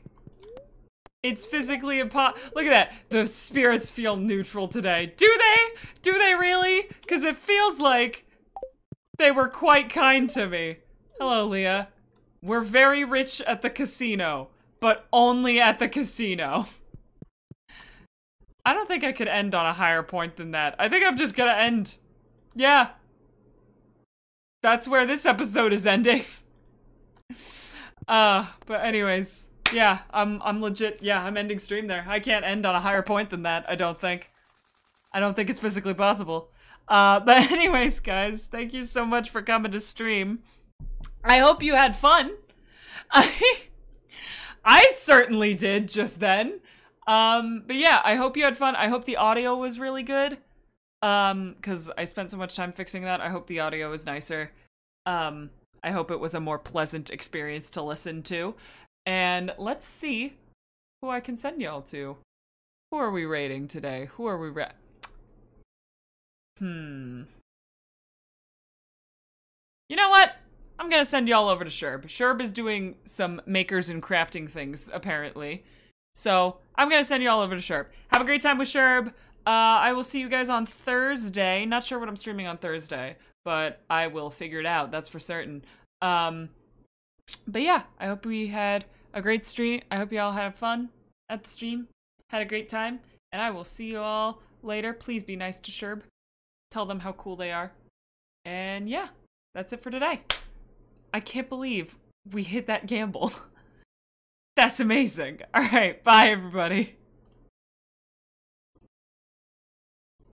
it's physically impo- look at that! The spirits feel neutral today. Do they? Do they really? Because it feels like they were quite kind to me. Hello, Leah. We're very rich at the casino, but only at the casino. I don't think I could end on a higher point than that. I think I'm just gonna end. Yeah. That's where this episode is ending. Uh, but anyways... yeah, I'm I'm legit. Yeah, I'm ending stream there. I can't end on a higher point than that, I don't think. I don't think it's physically possible. Uh, but anyways, guys, thank you so much for coming to stream. I hope you had fun. I I certainly did just then. Um, but yeah, I hope you had fun. I hope the audio was really good. Um, because I spent so much time fixing that. I hope the audio is nicer. Um, I hope it was a more pleasant experience to listen to. And let's see who I can send y'all to. Who are we rating today? Who are we ra- Hmm. You know what? I'm gonna send y'all over to Sherb. Sherb is doing some makers and crafting things, apparently. So, I'm gonna send y'all over to Sherb. Have a great time with Sherb. Uh, I will see you guys on Thursday. Not sure what I'm streaming on Thursday, but I will figure it out. That's for certain. Um... But yeah, I hope we had a great stream. I hope you all had fun at the stream, had a great time, and I will see you all later. Please be nice to Sherb. Tell them how cool they are. And yeah, that's it for today. I can't believe we hit that gamble. That's amazing. All right, bye everybody.